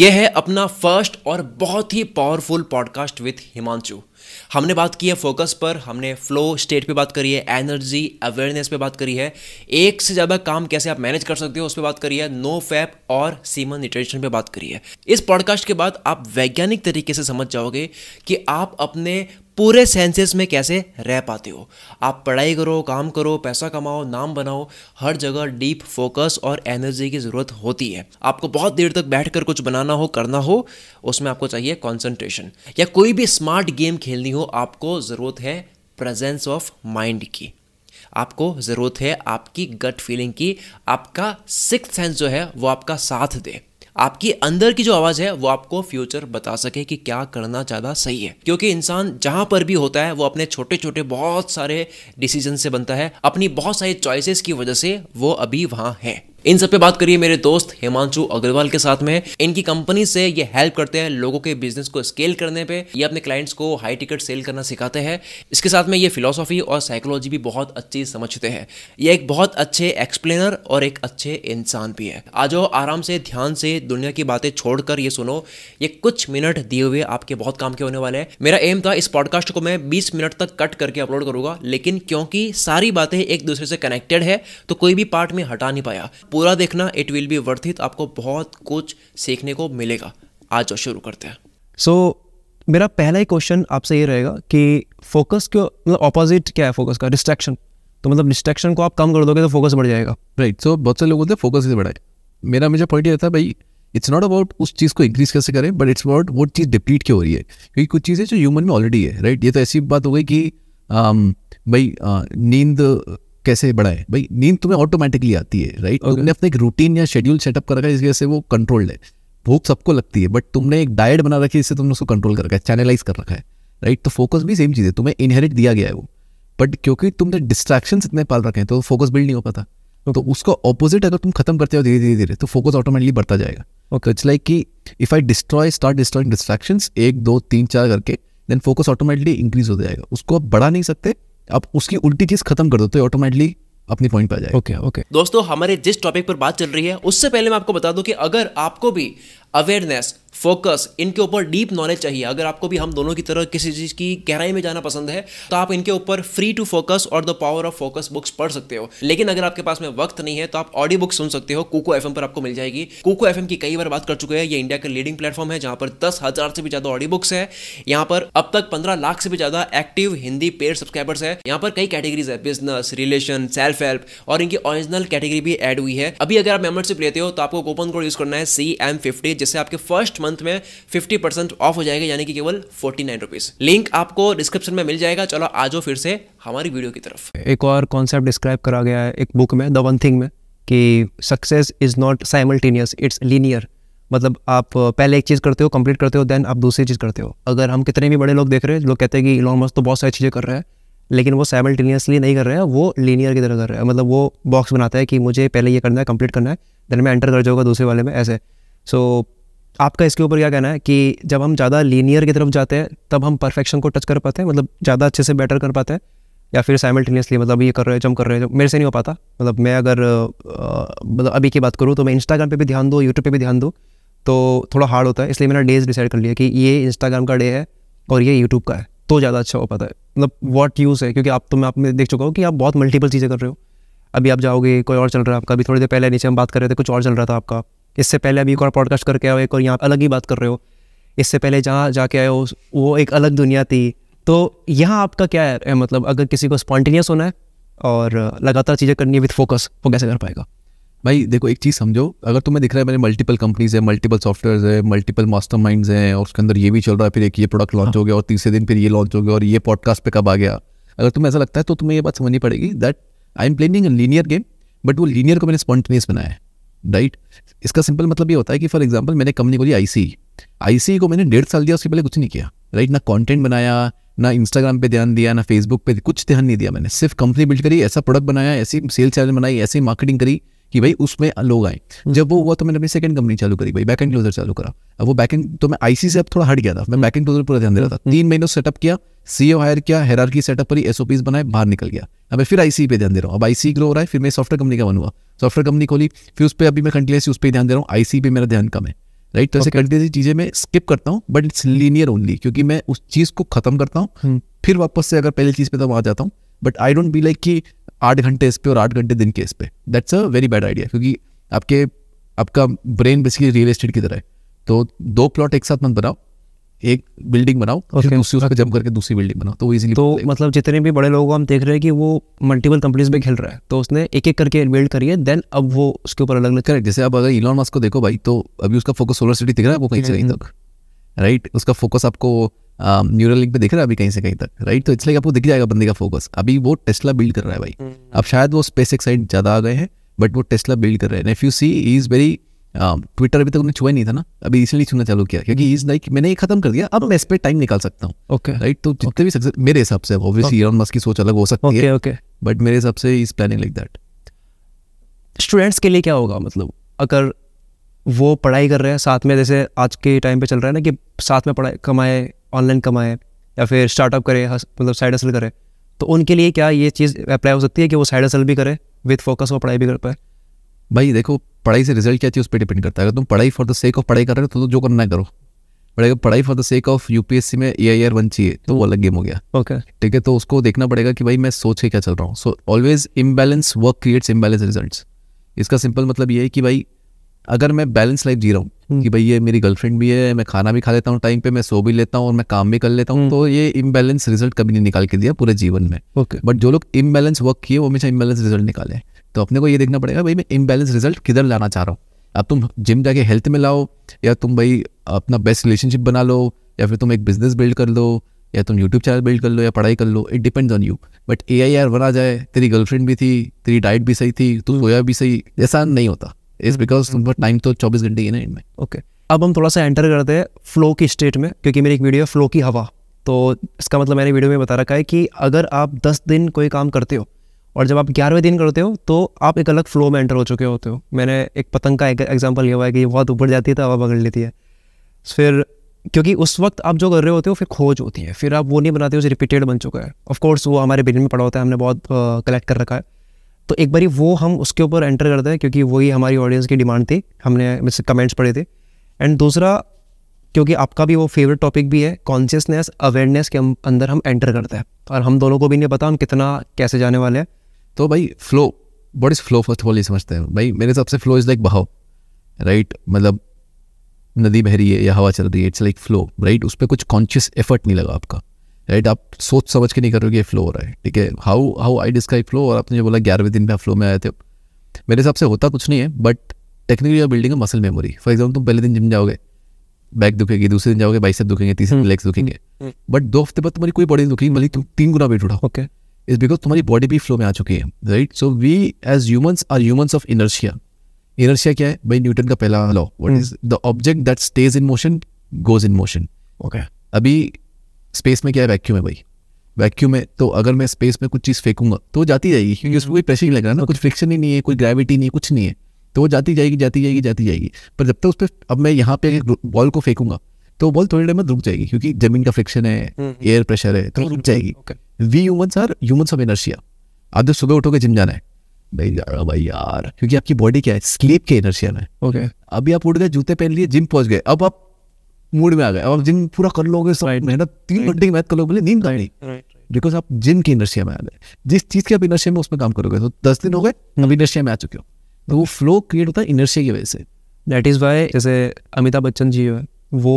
यह है अपना फर्स्ट और बहुत ही पावरफुल पॉडकास्ट विथ हिमांशु। हमने बात की है फोकस पर, हमने फ्लो स्टेट पे बात करी है, एनर्जी अवेयरनेस पे बात करी है, एक से ज़्यादा काम कैसे आप मैनेज कर सकते हो उस पे बात करी है, नो फैप और सीमन न्यूट्रिशन पे बात करी है। इस पॉडकास्ट के बाद आप वैज्ञानिक तरीके से समझ जाओगे कि आप अपने पूरे सेंसेस में कैसे रह पाते हो। आप पढ़ाई करो, काम करो, पैसा कमाओ, नाम बनाओ, हर जगह डीप फोकस और एनर्जी की ज़रूरत होती है। आपको बहुत देर तक बैठकर कुछ बनाना हो, करना हो, उसमें आपको चाहिए कॉन्सेंट्रेशन। या कोई भी स्मार्ट गेम खेलनी हो, आपको ज़रूरत है प्रेजेंस ऑफ माइंड की, आपको ज़रूरत है आपकी गट फीलिंग की, आपका सिक्स्थ सेंस जो है वो आपका साथ दे, आपकी अंदर की जो आवाज़ है वो आपको फ्यूचर बता सके कि क्या करना ज़्यादा सही है। क्योंकि इंसान जहाँ पर भी होता है वो अपने छोटे छोटे बहुत सारे डिसीजन से बनता है, अपनी बहुत सारी चॉइसेस की वजह से वो अभी वहाँ है। इन सब पे बात करिए मेरे दोस्त हिमांशु अग्रवाल के साथ में। इनकी कंपनी से ये हेल्प करते हैं लोगों के बिजनेस को स्केल करने पे, ये अपने क्लाइंट्स को हाई टिकट सेल करना सिखाते हैं। इसके साथ में ये फिलॉसफी और साइकोलॉजी भी बहुत अच्छी समझते हैं। ये एक बहुत अच्छे एक्सप्लेनर और एक अच्छे इंसान भी है। आ जाओ, आराम से, ध्यान से, दुनिया की बातें छोड़कर ये सुनो। ये कुछ मिनट दिए हुए आपके बहुत काम के होने वाले हैं। मेरा एम था इस पॉडकास्ट को मैं 20 मिनट तक कट करके अपलोड करूंगा, लेकिन क्योंकि सारी बातें एक दूसरे से कनेक्टेड है तो कोई भी पार्ट में हटा नहीं पाया। पूरा देखना, it will be worth it, आपको बहुत कुछ सीखने को मिलेगा। आज शुरू करते हैं। मेरा पहला ही क्वेश्चन आपसे ये रहेगा कि फोकस क्यों, मतलब ऑपोजिट क्या है फोकस का? डिस्ट्रैक्शन। तो मतलब डिस्ट्रैक्शन को आप कम कर दोगे तो फोकस बढ़ जाएगा, राइट? सो बहुत से लोग बोलते हैं फोकस कैसे बढ़ाए। मेरा मुझे पॉइंट ये था भाई, इट्स नॉट अबाउट उस चीज़ को इंक्रीज कैसे करें, बट इट्स अबाउट वो चीज़ डिप्लीट क्यों हो रही है, क्योंकि कुछ चीज़ें जो ह्यूमन में ऑलरेडी है, राइट? ये तो ऐसी बात हो गई कि भाई नींद कैसे बढ़ाए। भाई नींद तुम्हें ऑटोमेटिकली आती है, राइट? तुमने अपने एक रूटीन या शेड्यूल सेटअप कर रखा है, इस वजह से वो कंट्रोल्ड है। भूख सबको लगती है, बट तुमने एक डाइट बना रखी है, इससे तुमने उसको कंट्रोल कर रखा है, चैनलाइज कर रखा है, राइट? तो फोकस भी सेम चीज़ है, तुम्हें इनहेरिट दिया गया है वो, बट क्योंकि तुमने डिस्ट्रैक्शंस इतने पाल रखे हैं तो फोकस बिल्ड नहीं हो पाता। तो उसका ऑपोजिट अगर तुम खत्म करते हो धीरे धीरे धीरे तो फोकस ऑटोमेटिकली बढ़ता जाएगा। ओके, इट्स लाइक कि if I start destroying distractions 1 2 3 4 करके, देन फोकस ऑटोमेटिकली इंक्रीज हो जाएगा। उसको आप बढ़ा नहीं सकते, आप उसकी उल्टी चीज खत्म कर दो तो ऑटोमेटिकली अपने पॉइंट पर आ जाएगा। ओके। दोस्तों, हमारे जिस टॉपिक पर बात चल रही है उससे पहले मैं आपको बता दूं कि अगर आपको भी अवेयरनेस, फोकस, इनके ऊपर डीप नॉलेज चाहिए, अगर आपको भी हम दोनों की तरह किसी चीज़ की गहराई में जाना पसंद है तो आप इनके ऊपर फ्री टू फोकस और the power of focus books पढ़ सकते हो। लेकिन अगर आपके पास में वक्त नहीं है तो आप ऑडियो बुक सुन सकते हो, कुकू एफएम पर आपको मिल जाएगी। कुकू एफएम की कई बार बात कर चुके हैं, ये इंडिया का लीडिंग प्लेटफॉर्म है जहाँ पर 10,000 से भी ज़्यादा ऑडियो बुक्स है। यहाँ पर अब तक 15 लाख से भी ज़्यादा एक्टिव हिंदी पेड सब्सक्राइबर्स है। यहाँ पर कई कैटेगरीज है, बिजनेस, रिलेशन, सेल्फ हेल्प, और इनकी ओरिजिनल कैटेगरी भी एड हुई है। अभी अगर आप मेंबरशिप लेते हो तो आपको कूपन कोड यूज करना है CM50, जिससे आपके फर्स्ट मंथ में 50% ऑफ हो जाएगा, यानी कि केवल 49 रुपीज। लिंक आपको डिस्क्रिप्शन में मिल जाएगा। चलो आ जाओ फिर से हमारी वीडियो की तरफ। एक और कॉन्सेप्ट डिस्क्राइब करा गया है एक बुक में, द वन थिंग में, कि success is not simultaneous, it's linear. मतलब आप पहले एक चीज़ करते हो, कंप्लीट करते हो, देन आप दूसरी चीज़ करते हो। अगर हम कितने भी बड़े लोग देख रहे हैं, लोग कहते हैं कि इलॉन मस्क तो बहुत सारी चीज़ें कर रहा है, लेकिन वो साइमल्टेनियसली नहीं कर रहे हैं, वो लीनियर की तरह कर रहे हैं। मतलब वो बॉक्स बनाता है कि मुझे पहले ये करना है, कंप्लीट करना है, देन मैं एंटर कर जाऊँगा दूसरे वाले में, ऐसे। सो आपका इसके ऊपर क्या कहना है कि जब हम ज़्यादा लीनियर की तरफ जाते हैं तब हम परफेक्शन को टच कर पाते हैं, मतलब ज़्यादा अच्छे से बेटर कर पाते हैं, या फिर साइमल्टेनियसली मतलब ये कर रहे हैं, जम कर रहे हैं? मेरे से नहीं हो पाता। मतलब मैं अगर मतलब अभी की बात करूँ तो मैं इंस्टाग्राम पे भी ध्यान दूँ, यूट्यूब पे भी ध्यान दूँ, तो थोड़ा हार्ड होता है। इसलिए मैंने डेज डिसाइड कर लिया कि ये इंस्टाग्राम का डे है और ये यूट्यूब का है, तो ज़्यादा अच्छा हो पाता है। मतलब व्हाट यूज़ है, क्योंकि आप तो मैं आप में देख चुका हूँ कि आप बहुत मल्टीपल चीज़ें कर रहे हो। अभी आप जाओगे, कोई और चल रहा है आपका, अभी थोड़ी देर पहले नीचे हम बात कर रहे थे, कुछ और चल रहा था आपका, इससे पहले अभी एक और पॉडकास्ट करके आए हो, एक और यहाँ अलग ही बात कर रहे हो, इससे पहले जहाँ जाके आए हो वो एक अलग दुनिया थी। तो यहाँ आपका क्या है, मतलब अगर किसी को स्पॉन्टेनियस होना है और लगातार चीज़ें करनी है विद फोकस, वो कैसे कर पाएगा? भाई देखो, एक चीज़ समझो, अगर तुम्हें दिख रहा है मैंने मल्टीपल कंपनीज है, मल्टीपल सॉफ्टवेयर्स है, मल्टीपल मास्टरमाइंड्स हैं, और उसके अंदर ये भी चल रहा है, फिर एक ये प्रोडक्ट लॉन्च हो गया, और तीसरे दिन फिर ये लॉन्च हो गया, और ये पॉडकास्ट पे कब आ गया, अगर तुम्हें ऐसा लगता है तो तुम्हें ये बात समझनी पड़ेगी that I am playing a linear game, but वो लीनियर को मैंने स्पॉन्टेनियस बनाया है, राइट? इसका सिंपल मतलब ये होता है कि फॉर एग्जांपल मैंने कंपनी को ली आईसी को मैंने 1.5 साल दिया, उसके पहले कुछ नहीं किया, राइट? ना कंटेंट बनाया, ना इंस्टाग्राम पे ध्यान दिया, ना फेसबुक पे, कुछ ध्यान नहीं दिया मैंने। सिर्फ कंपनी बिल्ड करी, ऐसा प्रोडक्ट बनाया, ऐसी सेल्स चैनल बनाई, ऐसी मार्केटिंग करी कि भाई उसमें लोग आए। जब वो हुआ तो मैंने अपनी सेकंड कंपनी चालू करी, भाई बैक एंड क्लोजर चालू करा। अब वो बैक एंड, तो मैं आईसी से अब थोड़ा हट गया था, मैं बैक एंड क्लोजर पूरा ध्यान दे रहा था। 3 महीनों सेटअप किया, सीईओ हायर किया, हायरार्की सेटअप करी, एसओपीस बनाए, बाहर निकल गया। अब मैं फिर आईसी पे ध्यान दे रहा हूँ, अब आईसी ग्रो हो रहा है, फिर मैं सॉफ्टवेयर कंपनी का बनूंगा, सॉफ्टवेयर कंपनी खोली, फिर उस पर अभी मैं कंटिन्यूसली उस पर ध्यान दे रहा हूँ। आईसी पे मेरा ध्यान कम है, राइट, तो ऐसे करते ऐसी चीजें मैं स्किप करता हूँ, बट इट्स लीनियर ओनली, क्योंकि मैं उस चीज को खत्म करता हूँ फिर वापस से अगर पहले चीज पे तो आ जाता हूँ, but I don't be like कि 8 घंटे इस पे और 8 घंटे दिन के इस पे, that's a very bad idea, क्योंकि आपके आपका ब्रेन बेसिकली रियल एस्टेट की तरह है। तो 2 प्लॉट एक साथ मत बनाओ, एक बिल्डिंग बनाओ फिर उसी उसका जंप करके दूसरी बिल्डिंग बनाओ, तो इजीली। तो मतलब जितने भी बड़े लोगों को हम देख रहे हैं कि वो मल्टीपल कंपनीज में खेल रहा है, तो उसने एक एक करके बिल्ड करी है, देन अब वो उसके ऊपर अलग अलग करेक्ट। जैसे अब अगर इलॉन मस्क को देखो भाई, तो अभी उसका फोकस सोलर सिटी दिख रहा है वो कहीं से कहीं तक, राइट, उसका फोकस आपको न्यूरल लिंक पे दिख रहा है अभी कहीं से कहीं तक, राइट, तो इसलिए आपको दिख जाएगा बंदे का फोकस। अभी वो टेस्ला बिल्ड कर रहा है भाई, अब शायद वो स्पेस एक्स साइड ज़्यादा आ गए हैं, बट वो टेस्ला बिल्ड कर रहे हैं। If you see is very Twitter अभी तक उन्हें छुआ नहीं था ना, अभी इसलिए छूना चालू किया क्योंकि इज लाइक मैंने ये खत्म कर दिया, अब मैं इस पर टाइम निकाल सकता हूँ, ओके राइट। तो जितने भी सक्सेस मेरे हिसाब से, ऑब्वियसली इलॉन मस्क की सोच अलग हो सकती है, ओके, बट मेरे हिसाब से is planning like that. Students के लिए क्या होगा, मतलब अगर वो पढ़ाई कर रहे हैं साथ में, जैसे आज के टाइम पे चल रहा है ना कि साथ में पढ़ाई कमाए, ऑनलाइन कमाए या फिर स्टार्टअप करें, मतलब साइड हसल करें, तो उनके लिए क्या ये चीज़ अप्लाई हो सकती है कि वो साइड हसल भी करें विद फोकस और पढ़ाई भी कर पाए? भाई देखो, पढ़ाई से रिजल्ट क्या चाहिए उस पर डिपेंड करता है। अगर तुम पढ़ाई फॉर द सेक ऑफ पढ़ाई कर रहे हो तो जो करना है करो, बट अगर पढ़ाई for the sake of UPSC में AIR 1 चाहिए तो वो अलग गेम हो गया, ओके ठीक है। तो उसको देखना पड़ेगा कि भाई मैं सोच के क्या चल रहा हूँ। So always imbalance work creates imbalance results. इसका सिंपल मतलब ये है कि भाई अगर मैं बैलेंस लाइफ जी रहा हूँ कि भाई ये मेरी गर्लफ्रेंड भी है, मैं खाना भी खा लेता हूँ टाइम पे, मैं सो भी लेता हूँ और मैं काम भी कर लेता हूँ, तो ये इम्बैलेंस रिजल्ट कभी नहीं निकाल के दिया पूरे जीवन में, ओके। बट जो लोग इम्बैलेंस वर्क किए वो हमेशा इम्बैलेंस रिजल्ट निकाले। तो अपने को ये देखना पड़ेगा भाई मैं इम्बैलेंस रिजल्ट किधर लाना चाह रहा हूँ। अब तुम जिम जाके हेल्थ में लाओ, या तुम भाई अपना बेस्ट रिलेशनशिप बना लो, या फिर तुम एक बिजनेस बिल्ड कर लो, या तुम यूट्यूब चैनल बिल्ड कर लो, या पढ़ाई कर लो, it depends on you. But AIR 1 आ जाए, तेरी गर्लफ्रेंड भी थी, तेरी डाइट भी सही थी, तू सोया भी सही, ऐसा नहीं होता। इस बिकॉज टाइम तो 24 घंटे ही ना इनमें, ओके। अब हम थोड़ा सा एंटर करते हैं फ्लो की स्टेट में, क्योंकि मेरी एक वीडियो है फ्लो की हवा, तो इसका मतलब मैंने वीडियो में बता रखा है कि अगर आप 10 दिन कोई काम करते हो और जब आप 11वें दिन करते हो तो आप एक अलग फ्लो में एंटर हो चुके होते हो। मैंने एक पतंग का एग्जाम्पल लिया हुआ है कि ये बहुत ऊपर जाती है तो हवा पकड़ लेती है, फिर क्योंकि उस वक्त आप जो कर रहे होते हो फिर खोज होती है, फिर आप वो नहीं बनाते हो जो रिपीटेड बन चुका है। ऑफकोर्स वो हमारे ब्रेन में पड़ा होता है, हमने बहुत कलेक्ट कर रखा है, तो एक बारी वो हम उसके ऊपर एंटर करते हैं क्योंकि वही हमारी ऑडियंस की डिमांड थी, हमने मुझसे कमेंट्स पढ़े थे। एंड दूसरा क्योंकि आपका भी वो फेवरेट टॉपिक भी है, कॉन्शियसनेस अवेयरनेस के अंदर हम एंटर करते हैं और हम दोनों को भी नहीं पता हम कितना कैसे जाने वाले हैं। तो भाई flow, what is flow first of all ये समझते हैं। भाई मेरे हिसाब से फ्लो इज लाइक बहाव, राइट, मतलब नदी बह रही है या हवा चल रही है, इट्स लाइक फ्लो, राइट। उस पर कुछ कॉन्शियस एफर्ट नहीं लगा आपका, राइट, आप सोच समझ के नहीं कर रहे हो कि ये फ्लो हो रहा है, ठीक है। हाउ आई डिस्क्राइब फ्लो, और आपने जो बोला 11वें दिन पे फ्लो में आए थे, मेरे हिसाब से होता कुछ नहीं है, बट टेक्निकली आप बिल्डिंग है मसल मेमोरी। फॉर एग्जाम्पल तुम पहले दिन जिम जाओगे बैक दुखेगी, दूसरे दिन जाओगे बाइसेप दुखेंगे, तीसरे दिन लेग्स दुखेंगे, बट 2 हफ्ते बाद तुम्हारी कोई बॉडी दुखेगी, मतलब तुम 3 गुना वेट उठाओ, ओके। इस बिकॉज तुम्हारी बॉडी भी फ्लो में आ चुकी है, right. So we as humans are humans of inertia. Inertia क्या है भाई? न्यूटन का पहला law, what is the object that stays in motion goes in motion, okay. अभी स्पेस में क्या है? वैक्यूम है भाई, वैक्यूम है, तो अगर मैं स्पेस में कुछ चीज़ फेंकूंगा तो वो जाती जाएगी, क्योंकि उसमें कोई प्रेशर नहीं लग रहा ना, कुछ फ्रिक्शन ही नहीं है, कोई ग्रेविटी नहीं है, कुछ नहीं है, तो वो जाती जाएगी जाती जाएगी जाती जाएगी। पर जब तक उस पर, अब मैं यहाँ पे बॉल को फेंकूंगा तो बॉल थोड़ी देर में रुक जाएगी, क्योंकि जमीन का फ्रिक्शन है, एयर प्रेशर है, तो रुक जाएगी। We humans are humans of inertia. आप जब सुबह उठोगे जिम जाना है भाई, जा रहा भाई यार, क्योंकि आपकी बॉडी क्या है? स्लीप के इनर्शिया में, ओके। अभी आप उठ गए, जूते पहन लिए, जिम पहुंच गए, अब आप मूड में आ गए, अब आप जिम पूरा कर लोगे, मेहनत 3 घंटे की मेहनत कर लोगे, नींद आएगी, बिकॉज आप जिम की इनर्शिया में आ गए। जिस चीज़ की आप इनर्शिया में, उसमें काम करोगे, तो 10 दिन हो गए अब इनर्शिया में आ चुके हो, तो वो फ्लो क्रिएट होता है इनर्शिया की वजह से। दैट इज वाई जैसे अमिताभ बच्चन जी है वो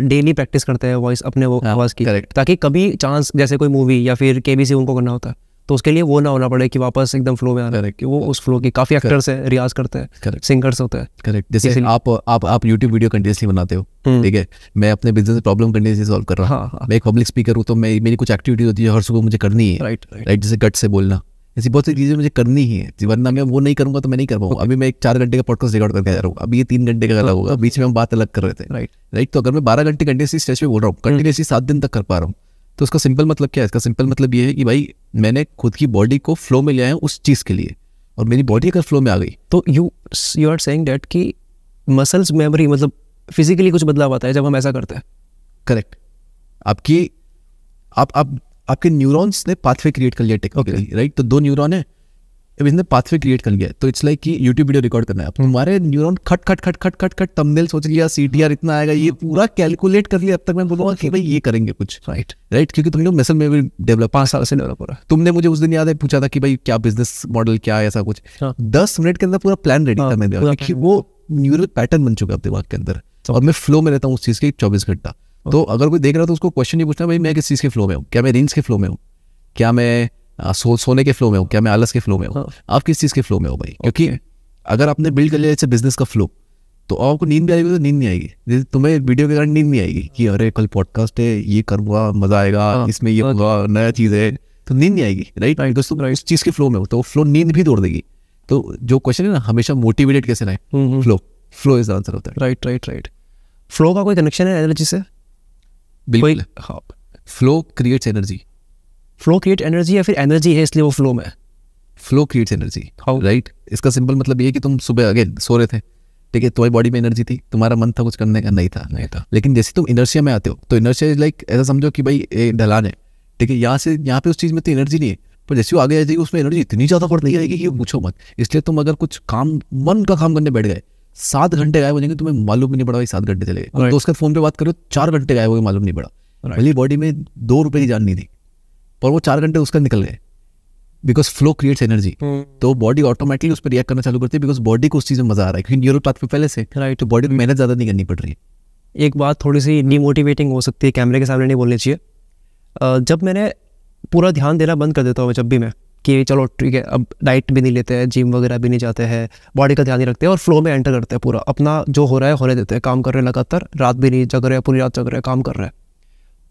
डेली प्रैक्टिस करते हैं वॉइस, अपने वो आवाज की, करेक्ट, ताकि कभी चांस जैसे कोई मूवी या फिर KBC उनको करना होता है तो उसके लिए वो ना होना पड़े कि वापस एकदम फ्लो में आना, करेक्ट, कि वो उस फ्लो की काफी एक्टर्स है रियाज करते हैं, करेक्ट, सिंगर्स होते हैं, करेक्ट। जैसे आप YouTube वीडियो कंटिन्यूसली बनाते हो, ठीक है, मैं अपने बिजनेस प्रॉब्लम कंटिन्यूसली सॉल्व कर रहा हूं, मैं एक पब्लिक स्पीकर हूं, तो मैं मेरी कुछ एक्टिविटी होती है हर सुबह मुझे करनी है, राइट राइट, जैसे गट से बोलना, ऐसी बहुत सी चीजें मुझे करनी ही है, वरना मैं वो नहीं करूंगा तो मैं नहीं कर पाऊंगा। अभी मैं एक 4 घंटे का पॉडकास्ट रिकॉर्ड करके जा रहा हूँ, अभी ये 3 घंटे का होगा, बीच में हम बात अलग कर रहे थे, राइट राइट। तो अगर मैं 12 घंटे कंटिन्यूसली स्ट्रेच पे बोल रहा हूँ, कंटिन्यूसली 7 दिन तक कर पा रहा हूँ, तो उसका सिंपल मतलब क्या है? इसका सिंपल मतलब ये है कि भाई मैंने खुद की बॉडी को फ्लो में लिया है उस चीज़ के लिए, और मेरी बॉडी अगर फ्लो में आ गई तो यू आर सेइंग दैट कि मसल्स मेमोरी, मतलब फिजिकली कुछ बदलाव आता है जब हम ऐसा करते हैं, करेक्ट। आपकी आपके न्यूरॉन्स ने पाथवे क्रिएट कर लिया टेक्निकली, राइट। तो 2 न्यूरॉन है, अब इसने पाथवे क्रिएट कर लिया है, तो इट्स लाइक कि यूट्यूब वीडियो रिकॉर्ड करना है आपको, हमारे न्यूरॉन खट खट खट खट खट खट थंबनेल सोच लिया, सीटीआर इतना आएगा, ये पूरा कैलकुलेट कर लिया। अब तक मैं बोलूँगा कि भाई ये करेंगे कुछ राइट, क्योंकि तुम लोग मसल मेमोरी डेवलप 5 साल से डेवलप हो रहा है। तुमने मुझे उस दिन याद है पूछा था कि भाई क्या बिजनेस मॉडल क्या है, ऐसा कुछ 10 मिनट के अंदर पूरा प्लान रेडी था मैंने, क्योंकि वो न्यूरल पैटर्न बन चुका है दिमाग के अंदर और मैं फ्लो में रहता हूँ उस चीज़ के 24 घंटा। तो अगर कोई देख रहा है तो उसको क्वेश्चन ये पूछना भाई मैं किस चीज़ के फ्लो में हूँ, क्या मैं रील्स के फ्लो में हूँ, क्या मैं सोने के फ्लो में हो, क्या मैं आलस के फ्लो में हो, आप किस चीज़ के फ्लो में हो भाई। क्योंकि अगर आपने बिल्ड कर लिया जैसे बिजनेस का फ्लो, तो आपको नींद भी आएगी तो नींद नहीं आएगी, जैसे तुम्हें वीडियो के कारण नींद नहीं आएगी कि अरे कल पॉडकास्ट है, ये करूँगा मजा आएगा, इसमें ये होगा, नया चीज़ है, तो नींद नहीं आएगी राइट। दोस्तों इस चीज़ के फ्लो में हो तो फ्लो नींद भी तोड़ देगी। तो जो क्वेश्चन है ना हमेशा मोटिवेटेड कैसे रहे, flow flow is the answer होता है राइट राइट राइट। फ्लो का कोई कनेक्शन है एनर्जी से? बिल्कुल हाँ, flow creates energy, flow create energy या फिर एनर्जी है इसलिए वो फ्लो में, फ्लो क्रिएट्स एनर्जी राइट। इसका सिंपल मतलब ये कि तुम सुबह अगेन सो रहे थे, ठीक है, तुम्हारी बॉडी में एनर्जी थी, तुम्हारा मन था कुछ करने का नहीं था, लेकिन जैसे तुम इनर्शिया में आते हो तो इनर्शिया इज लाइक ऐसा समझो कि भाई ढलान है, ठीक है, यहाँ से यहाँ पे उस चीज़ में तो एनर्जी नहीं है, पर जैसे वो आगे आ जाएगी उसमें एनर्जी इतनी ज़्यादा बढ़ जाएगी कि पूछो मत। इसलिए तुम अगर कुछ काम मन का काम करने बैठ गए, 7 घंटे गायब हो जाएंगे, तुम्हें मालूम भी नहीं पड़ा 7 घंटे चले गए। दोस्त का फोन पे बात करो 4 घंटे गायब हो गए, मालूम नहीं पड़ा, भले बॉडी में 2 रुपये की जान नहीं थी और वो 4 घंटे उसका निकल गए, बिकॉज फ्लो क्रिएट्स एनर्जी। तो बॉडी ऑटोमेटिकली उस पर रिएक्ट करना चालू करती है, बिकॉज बॉडी को उस चीज़ में मजा आ रहा है, क्योंकि न्यूरल पाथ पे पहले से राइट, तो बॉडी में मेहनत ज़्यादा नहीं करनी पड़ रही है। एक बात थोड़ी सी डीमोटिवेटिंग हो सकती है, कैमरे के सामने नहीं बोलनी चाहिए। जब मैंने पूरा ध्यान देना बंद कर देता हूँ जब भी मैं कि चलो ठीक है, अब डाइट भी नहीं लेते हैं, जिम वगैरह भी नहीं जाते हैं, बॉडी का ध्यान नहीं रखते हैं और फ्लो में एंटर करते हैं, पूरा अपना जो हो रहा है होने देते हैं, काम कर रहे हैं लगातार, रात भी नहीं जग रहे हैं, पूरी रात जग रहे हैं, काम कर रहे हैं,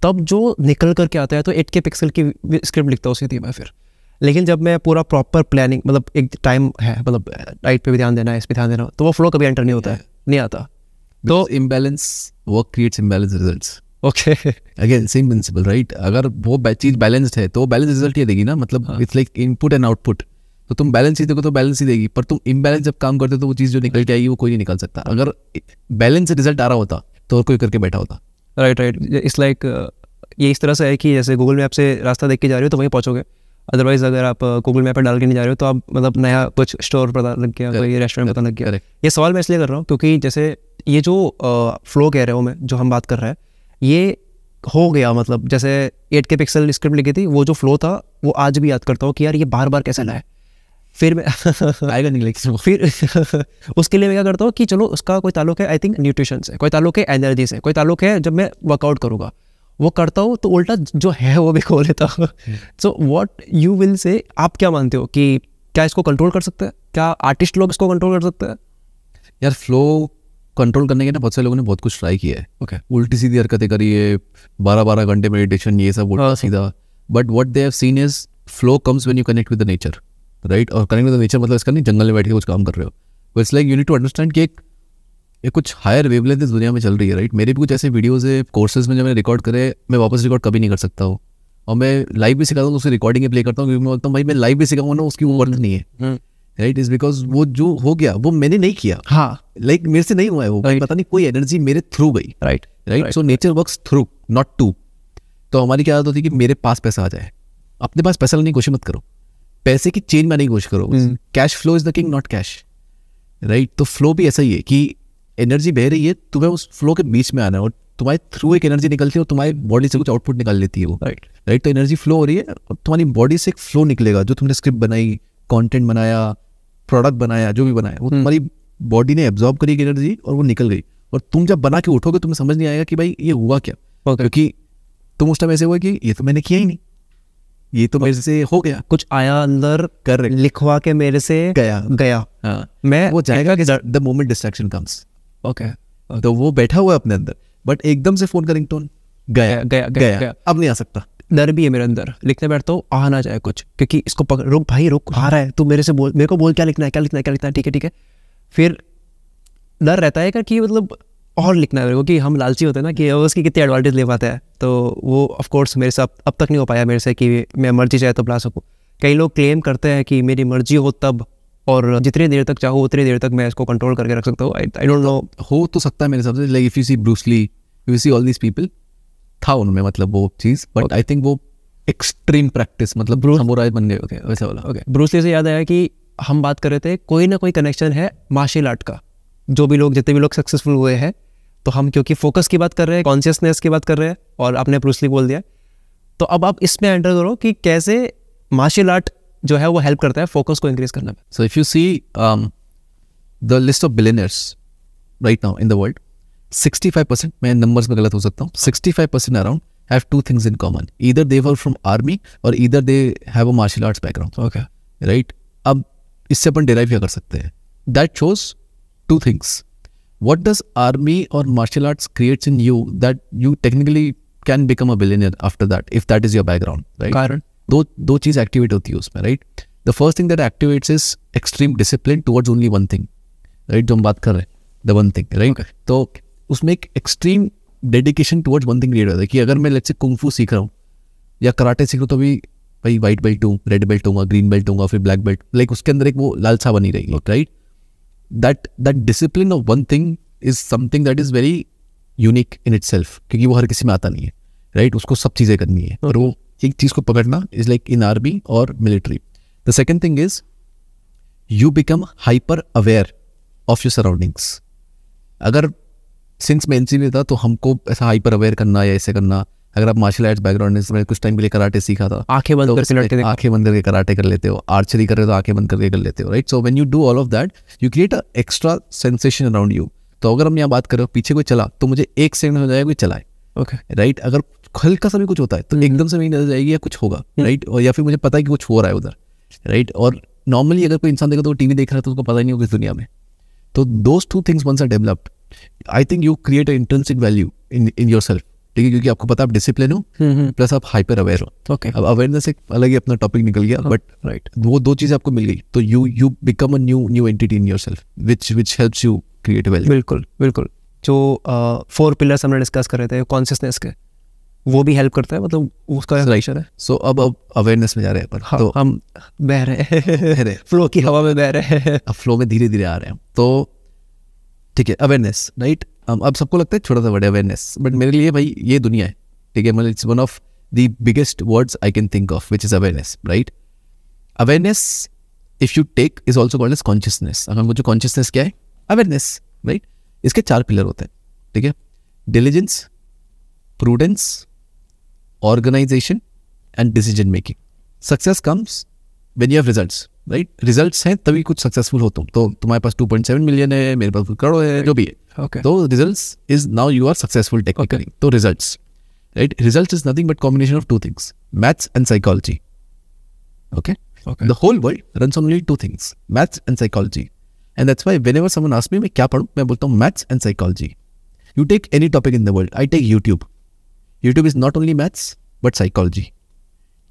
तब जो निकल करके आता है तो 8K पिक्सल की स्क्रिप्ट लिखता हूँ उसी थी मैं फिर। लेकिन जब मैं पूरा प्रॉपर प्लानिंग, मतलब एक टाइम है, मतलब डाइट पे भी ध्यान देना है, इस पे ध्यान देना, तो वो फ्लो कभी एंटर नहीं होता है, नहीं आता। तो imbalance work creates imbalance results, okay again same principle right. अगर वो चीज़ बैलेंस्ड है तो बैलेंस रिजल्ट ये देगी ना, मतलब it's like input and output. तो तुम बैलेंस ही देखो तो बैलेंस ही देगी, पर तुम इम्बैलेंस जब काम करते हो तो वो चीज़ जो निकल के आएगी वो कोई नहीं निकाल सकता। अगर बैलेंस रिजल्ट आ रहा होता तो और कोई करके बैठा होता राइट। इट्स लाइक ये इस तरह से है कि जैसे गूगल मैप से रास्ता देख के जा रहे हो तो वहीं पहुँचोगे, अदरवाइज अगर आप गूगल मैप पर डाल के नहीं जा रहे हो तो आप मतलब नया कुछ स्टोर पता लग गया, कोई रेस्टोरेंट पता लग गया। ये सवाल मैं इसलिए कर रहा हूँ क्योंकि जैसे ये जो फ्लो कह रहे हो, मैं जो हम बात कर रहे हैं ये हो गया, मतलब जैसे 8K पिक्सल स्क्रिप्ट लिखी थी, वो जो फ्लो था वो आज भी याद करता हूँ कि यार ये बार बार कैसे लाए, फिर मैं आएगा नहीं लेकिन फिर उसके लिए मैं क्या करता हूँ कि चलो उसका कोई ताल्लुक है आई थिंक न्यूट्रिशन से, कोई ताल्लुक है एनर्जी से, कोई ताल्लुक है जब मैं वर्कआउट करूँगा वो करता हूँ, तो उल्टा जो है वो भी खो लेता हूँ। So what you will say, आप क्या मानते हो कि क्या इसको कंट्रोल कर सकते हैं, क्या आर्टिस्ट लोग इसको कंट्रोल कर सकते हैं? यार फ्लो कंट्रोल करने के ना बहुत सारे लोगों ने बहुत कुछ ट्राई किया है, ओके उल्टी सीधी हरकतें करी है, 12-12 घंटे मेडिटेशन ये सब उल्टा सीधा, but what they have seen is flow comes when you connect with the nature right. और कनेक्ट विद द नेचर मतलब इसका नहीं जंगल में बैठ के कुछ काम कर रहे हो, it's like you need to understand कि एक कुछ हायर वेवलेंथ इस दुनिया में चल रही है राइट। मेरे भी कुछ ऐसे वीडियोज़ है कोर्सेज में जो मैंने रिकॉर्ड करे, मैं वापस रिकॉर्ड कभी नहीं कर सकता हूँ, और मैं लाइव भी सिखाता हूँ उसकी रिकॉर्डिंग प्ले करता हूँ, क्योंकि मैं बोलता हूँ भाई मैं लाइव भी सिखाऊंगा ना उसकी वो वर्थ नहीं है राइट। इज बिकॉज वो जो हो गया वो मैंने नहीं किया, हाँ लाइक मेरे से नहीं हुआ है वो right. पता नहीं कोई एनर्जी मेरे थ्रू गई right right. So nature works through not to. तो हमारी क्या आदत होती है कि मेरे पास पैसा आ जाए, अपने पास पैसा लाने की कोशिश मत करो, पैसे की चेंज बनाने की कोशिश करो, cash flow is the king not cash right. तो फ्लो भी ऐसा ही है कि एनर्जी बह रही है, तुम्हें उस फ्लो के बीच में आना है और तुम्हारे थ्रू एक एनर्जी निकलती है और तुम्हारी बॉडी से कुछ आउटपुट निकाल लेती है वो राइट। तो एनर्जी फ्लो हो रही है और तुम्हारी बॉडी से एक फ्लो निकलेगा, जो तुमने स्क्रिप्ट बनाई, कंटेंट बनाया, प्रोडक्ट बनाया, जो भी बनाया वो तुम्हारी बॉडी ने एब्जॉर्ब करी एनर्जी और वो निकल गई। और तुम जब बना के उठोगे तुम्हें समझ नहीं आएगा कि भाई ये हुआ क्या, क्योंकि तुम उस टाइम ऐसे हुआ कि ये तो मैंने किया ही नहीं, ये तो मेरे से हो गया, कुछ आया अंदर कर लिखवा के मेरे से गया हाँ। मैं वो जाएगा कि the moment distraction comes okay. तो वो बैठा हुआ है अपने अंदर, बट एकदम से फोन का रिंगटोन गया, अब नहीं आ सकता। डर भी है मेरे अंदर, लिखने बैठता हूँ आ ना जाए कुछ, क्योंकि इसको रुक भाई रुक, आ रहा है तू मेरे से बोल, मेरे को बोल क्या लिखना है ठीक है। फिर डर रहता है कि मतलब और लिखना है मेरे को, कि हम लालची होते हैं ना कि उसकी कितनी एडवांटेज ले पाते हैं। तो वो ऑफकोर्स मेरे साथ अब तक नहीं हो पाया मेरे से कि मैं मर्जी चाहे तो बुला सकूँ। कई लोग क्लेम करते हैं कि मेरी मर्जी हो तब, और जितनी देर तक चाहूँ उतनी देर तक मैं इसको कंट्रोल करके रख सकता हूँ। आई डोंट नो, हो तो सकता है मेरे हिसाब से, like if you see Bruce Lee, you see all this people था उनमें मतलब वो चीज़, बट आई थिंक वो एक्सट्रीम प्रैक्टिस, मतलब ब्रूस हमोराय बन गए होते वैसा बोला। ओके, ब्रूस ली से याद आया कि हम बात कर रहे थे कोई ना कोई कनेक्शन है मार्शल आर्ट का। जो भी लोग, जितने भी लोग सक्सेसफुल हुए हैं, तो हम क्योंकि फोकस की बात कर रहे हैं, कॉन्शियसनेस की बात कर रहे हैं, और आपने ब्रूस ली बोल दिया, तो अब आप इसमें एंटर करो कि कैसे मार्शल आर्ट जो है वो हेल्प करता है फोकस को इंक्रीज करने में। So if you see the list of billionaires right now in the world, 65%, मैं नंबर्स में गलत हो सकता हूँ, 65% around have two things in common, either they were from army और either they have a martial arts background. Okay right, अब इससे अपन डिराइव क्या कर सकते हैं? That shows two things, what does army और martial arts creates in you that you technically can become a billionaire after that, if that is your background right. कारण दो चीज एक्टिवेट होती है उसमें right. The first thing that activates is extreme discipline towards only one thing right, जो हम बात कर रहे हैं द वन थिंग राइट। तो उसमें एक extreme dedication towards one thing create होता है कि अगर मैं लेट्स से कुंगफू सीख रहा हूँ या कराटे सीख रहा हूँ तो भी भाई व्हाइट बेल्ट हूँ, रेड बेल्ट होगा, ग्रीन बेल्ट होगा, फिर ब्लैक बेल्ट, लाइक उसके अंदर एक वो लालसा बनी रहेगी right. That discipline of one thing is something that is very unique in itself, क्योंकि वो हर किसी में आता नहीं है राइट उसको सब चीज़ें करनी है और वो एक चीज़ को पकड़ना इज लाइक इन आर्मी और military. The second thing is you become hyper aware of your surroundings. अगर सिंस मैं एनसी में था तो हमको ऐसा हाइपर अवेयर करना या ऐसे करना, अगर आप मार्शल आर्ट्स बैकग्राउंड में कुछ टाइम के लिए कराटे सीखा था, आंखें बंद करके कराटे कर लेते हो, आर्चरी कर रहे हो तो आंखें बंद करके कर लेते हो right. So when you do all of that you create a extra sensation around you. तो अगर हम यहाँ बात कर रहे हो पीछे कोई चला तो मुझे एक सेकंड हो जाएगा कोई चलाए ओके राइट। अगर हल्का सा भी कुछ होता है तो एकदम से मेरी नजर जाएगी या कुछ होगा राइट, और या फिर मुझे पता है कि कुछ हो रहा है उधर राइट। और नॉर्मली अगर कोई इंसान देखा तो वो टीवी देख रहा है तो उसको पता ही नहीं होगा इस दुनिया में। तो those two things once are developed I think you create a intrinsic value in yourself ठीक है, क्योंकि आपको पता आप डिसिप्लिन हो प्लस आप हाइपर अवेयर हो। ओके, अब अवेयरनेस एक अलग ही अपना टॉपिक निकल गया बट राइट वो दो चीज़ें आपको मिल गई तो you become a new entity in yourself which helps you create value. बिल्कुल बिल्कुल, जो 4 पिलर्स हमने डिस्कस कर रहे थे कॉन्शियसनेस के, वो भी हेल्प करता है, मतलब उसका राइशन है। सो अब अवेयरनेस में जा रहे हैं पर हाँ, तो हम बह रहे हैं फ्लो की हवा में बह रहे हैं, अब फ्लो में धीरे धीरे आ रहे हैं तो ठीक है अवेयरनेस राइट। अब सबको लगता है छोटा सा वर्ड अवेयरनेस बट मेरे लिए भाई ये दुनिया है ठीक है, मतलब it's one of the biggest words I can think of which is awareness right. Awareness if you take is also called as consciousness. अगर मुझे कॉन्शियसनेस क्या है अवेयरनेस राइट। इसके 4 पिलर होते हैं ठीक है, diligence, prudence, organisation and decision making. Success comes when you have results right, results हैं तभी कुछ सक्सेसफुल हो तुम। तो तुम्हारे पास 2.7 मिलियन है, मेरे पास करोड़ है, जो भी है okay. तो results is now you are successful technically. तो results right, results is nothing but combination of 2 things, maths and psychology okay. The whole world runs on only 2 things, maths and psychology, and that's why whenever someone asks me मैं क्या पढ़ूं मैं बोलता हूँ maths and psychology. You take any topic in the world, I take YouTube is not only maths but psychology.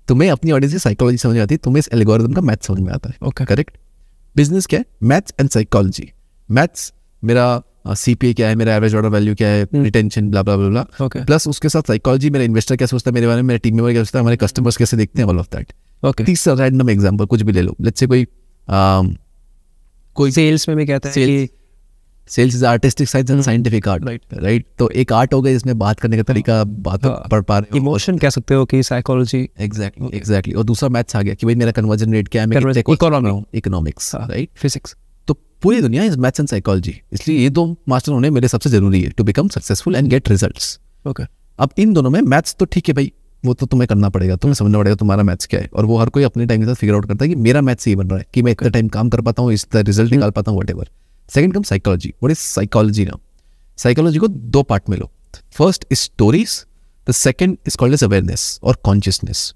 तुम्हें अपनी audience से psychology समझ आती है, तुम्हें इस एल्गोरिथम का मैथ्स समझ में आता है ओके करेक्ट। बिजनेस क्या है मैथ्स एंड साइकोलॉजी, मैथ्स मेरा सीपीए क्या है, मेरा एवरेज ऑर्डर वैल्यू क्या है, retention blah blah blah plus उसके साथ साइकोलॉजी, मेरा इन्वेस्टर क्या सोचता है मेरे बारे में, मेरा टीम मेंबर क्या सोचता है, हमारे कस्टमर्स कैसे देखते हैं, ऑल ऑफ दैट ओके। तीसरा रैंडम एग्जाम्पल कुछ भी ले लो, लेट्स से कोई सेल्स में कहता है sales is artistic science and scientific art right. तो एक आर्ट हो गई जिसमें बात करने का तरीका, बात पढ़ पा रहे हो, इमोशन कह सकते हो कि साइकोलॉजी एग्जैक्टली। और दूसरा मैथ्स आ गया कि भाई मेरा कन्वर्जन रेट क्या है, मैं इकोनॉमिक्स राइट, फिजिक्स। तो पूरी दुनिया इज मैथ्स एंड साइकोलॉजी, इसलिए ये 2 मास्टर होने मेरे सबसे जरूरी है to become successful and get results okay. अब इन दोनों में मैथ्स तो ठीक है भाई, वो तो तुम्हें करना पड़ेगा, तुम्हें समझना पड़ेगा तुम्हारा मैथ्स क्या है, और वो हर कोई अपने टाइम के साथ फिगर आउट करता है कि मेरा मैथ्स ये बन रहा है कि मैं इतना टाइम काम कर पाता हूँ, इसका रिजल्ट निकाल पाता हूँ whatever. Second come psychology, what is psychology now. Psychology को 2 पार्ट में लो, first is stories, the second is called as awareness और कॉन्शियसनेस।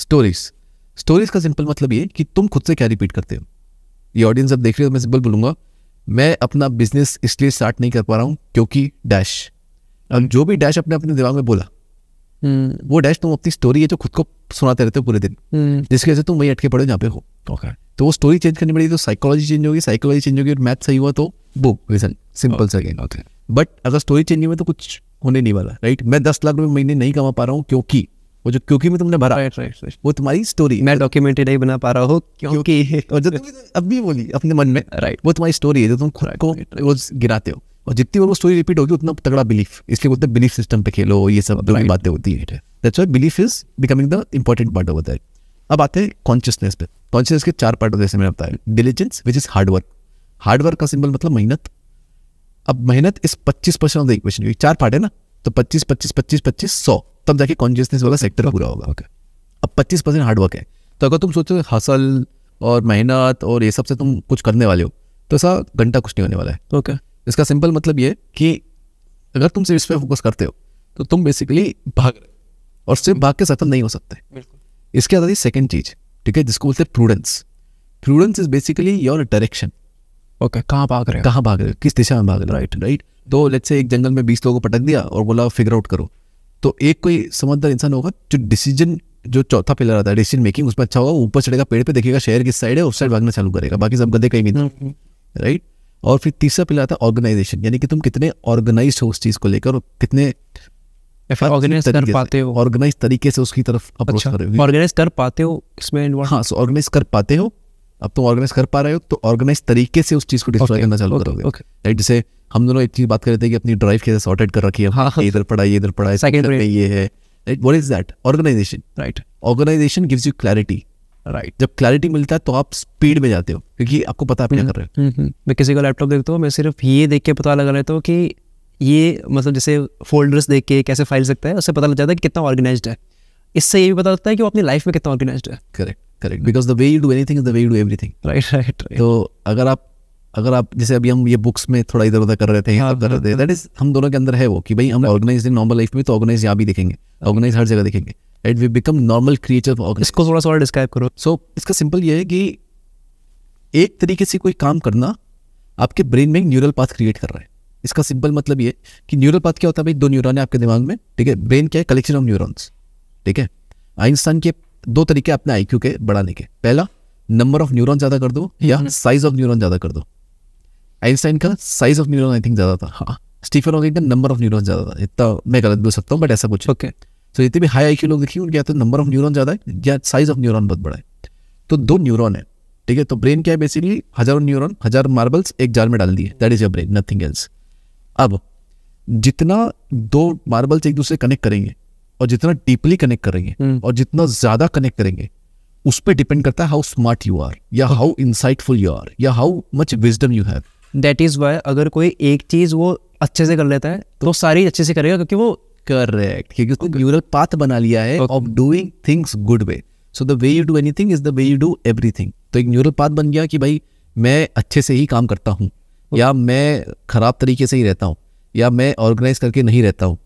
स्टोरीज का सिंपल मतलब ये कि तुम खुद से क्या रिपीट करते हो। ये ऑडियंस अब देख रही हो, मैं सिंपल बोलूँगा मैं अपना बिजनेस इसलिए स्टार्ट नहीं कर पा रहा हूँ क्योंकि डैश। अब जो भी डैश अपने अपने दिमाग में बोला वो डैश तुम अपनी स्टोरी है जो खुद को सुनाते रहते हो पूरे दिन जिसकी वजह से तुम वही अटके पड़े जहाँ पे हो ओके। तो वो स्टोरी चेंज करनी पड़ेगी, तो साइकोलॉजी चेंज होगी और मैथ सही हुआ तो वो रिजल्ट सिंपल सा गेन होता है। बट अगर स्टोरी चेंज नहीं हुआ तो कुछ होने नहीं वाला राइट। मैं 10 लाख रुपये महीने नहीं कमा पा रहा हूँ क्योंकि वो जो क्योंकि में तुमने भरा वो तुम्हारी स्टोरी। मैं डॉक्यूमेंट्री नहीं बना पा रहा हूँ क्योंकि, और जो तुमने अभी बोली अपने मन में राइट, वो तुम्हारी स्टोरी है जो तुम खुद को रोज गिराते हो। और जितनी बार वो स्टोरी रिपीट होगी उतना तगड़ा बिलीफ, इसलिए बोलते हैं बिलीफ सिस्टम पे खेलो, ये सब बातें होती है। That's why belief is becoming the important part of that. अब आते हैं कॉन्शियसनेस पे। कॉन्शियसनेस के चार पार्ट होते हैं, जैसे मैंने बताया। Diligence which is hard work, hard work का सिंबल मतलब मेहनत। अब मेहनत इस 25% ऑफ द इक्वेशन, क्योंकि चार पार्ट है ना, तो 25 25 25 25 100 तब जाके कॉन्शियसनेस वाला सेक्टर पूरा होगा। अब 25% हार्डवर्क है, तो अगर तुम सोचो हसल और मेहनत और ये सब से तुम कुछ करने वाले हो तो ऐसा घंटा कुछ नहीं होने वाला है। ओके, इसका सिंपल मतलब ये कि अगर तुम सिर्फ इस पर फोकस करते हो तो तुम बेसिकली भाग रहे और सिर्फ भाग के सफल नहीं हो सकते। बिल्कुल। इसके बाद सेकंड चीज, ठीक है, जिसको बोलते हैं prudence. Prudence is basically your direction. Okay, कहाँ भाग रहे हो, कहाँ भाग रहे हो, किस दिशा में भाग रहे हो। राइट। तो लेट्स से एक जंगल में 20 लोगों को पटक दिया और बोला फिगर आउट करो, तो एक कोई समझदार इंसान होगा जो डिसीजन, जो चौथा पिलर आता है डिसीजन मेकिंग, उसमें अच्छा होगा, ऊपर चढ़ेगा पेड़ पे, देखेगा शहर किस साइड है, उस साइड भागना चालू करेगा, बाकी सब गधे कहीं नहीं। राइट। और फिर तीसरा पिलर आता है ऑर्गेनाइजेशन, यानी कि तुम कितने ऑर्गेनाइज हो उस चीज को लेकर और कितने ऑर्गेनाइज तरीके से उसकी तरफ अप्रोच कर रहे हो, ऑर्गेनाइज कर पाते हो इसमें। हाँ, सो ऑर्गेनाइज कर पाते हो। अब तुम ऑर्गेनाइज कर पा रहे हो तो ऑर्गेनाइज तरीके से उस चीज को डिस्ट्रॉय करना चालू करोगे। राइट। जैसे हम दोनों एक चीज बात कर रहे थे कि अपनी ड्राइव कैसे सॉर्टेड कर रखी है, इधर पड़ा है, इधर पड़ा है, ये है। What is that? Organization. Right. Organization gives you clarity. Right. जब क्लैरिटी मिलता है तो आप स्पीड में जाते हो क्योंकि आपको पता आप क्या कर रहे हो। मैं किसी का लैपटॉप देखता हूँ, मैं सिर्फ ये देख के पता लगा लेता हूँ कि ये मतलब जैसे फोल्डर्स देख के कैसे फाइल सकता है, उससे पता लग जाता है कि कितना ऑर्गेनाइज्ड है। इससे ये भी पता लगता है कि वो अपनी लाइफ में कितना ऑर्गेनाइज्ड है। Correct correct, because the way you do anything is the way you do everything. Right right. तो अगर आप जैसे अभी हम ये बुक्स में थोड़ा इधर उधर कर रहे थे, दैट इज हम दोनों के अंदर है वो कि भाई हम ऑर्गेनाइज इन नॉर्मल लाइफ में तो ऑर्गेनाइज यहाँ भी देखेंगे, ऑर्गेनाइज हर जगह देखेंगे। And we become normal creature of. इसको थोड़ा सा डिस्क्राइब करो। सो इसका सिंपल ये है कि एक तरीके से कोई काम करना आपके ब्रेन में न्यूरल पाथ क्रिएट कर रहा है। इसका सिंपल मतलब ये कि न्यूरल पाथ क्या होता है भाई, दो न्यूरॉन है आपके दिमाग में, ठीक है। ब्रेन क्या है, कलेक्शन ऑफ न्यूरॉन्स, ठीक है। आइंस्टाइन के दो तरीके अपने IQ के बढ़ाने के, पहला नंबर ऑफ न्यूरॉन ज़्यादा कर दो या साइज ऑफ न्यूरॉन ज़्यादा कर दो। आइंस्टाइन का size of neuron I think ज़्यादा था। हाँ, स्टीफन हॉकिंग का नंबर ऑफ न्यूरॉन ज़्यादा था, इतना मैं गलत बोल सकता हूँ बट ऐसा कुछ। ओके, सो जितने भी हाई IQ लोग देखिए उनके या तो नंबर ऑफ न्यूरॉन ज़्यादा है या साइज ऑफ न्यूरॉन बहुत बड़ा है। तो दो न्यूरॉन है, ठीक है। तो ब्रेन क्या है बेसिकली, हजारों न्यूरॉन, हजार मार्बल्स एक जार में डाल दिए, that is your brain, nothing else. अब जितना दो मार्बल्स एक दूसरे कनेक्ट करेंगे और जितना डीपली कनेक्ट करेंगे और जितना ज़्यादा कनेक्ट करेंगे उस पर डिपेंड करता है हाउ स्मार्ट यू आर या हाउ इंसाइटफुल यू आर या how much wisdom you have. That is why अगर कोई एक चीज़ वो अच्छे से कर लेता है तो सारी अच्छे से करेगा क्योंकि वो करेक्ट, क्योंकि उसको न्यूरल पाथ बना लिया है of doing things good way. So the way you do anything is the way you do everything. तो एक न्यूरल पाथ बन गया कि भाई मैं अच्छे से ही काम करता हूँ या मैं खराब तरीके से ही रहता हूँ या मैं ऑर्गेनाइज करके नहीं रहता हूँ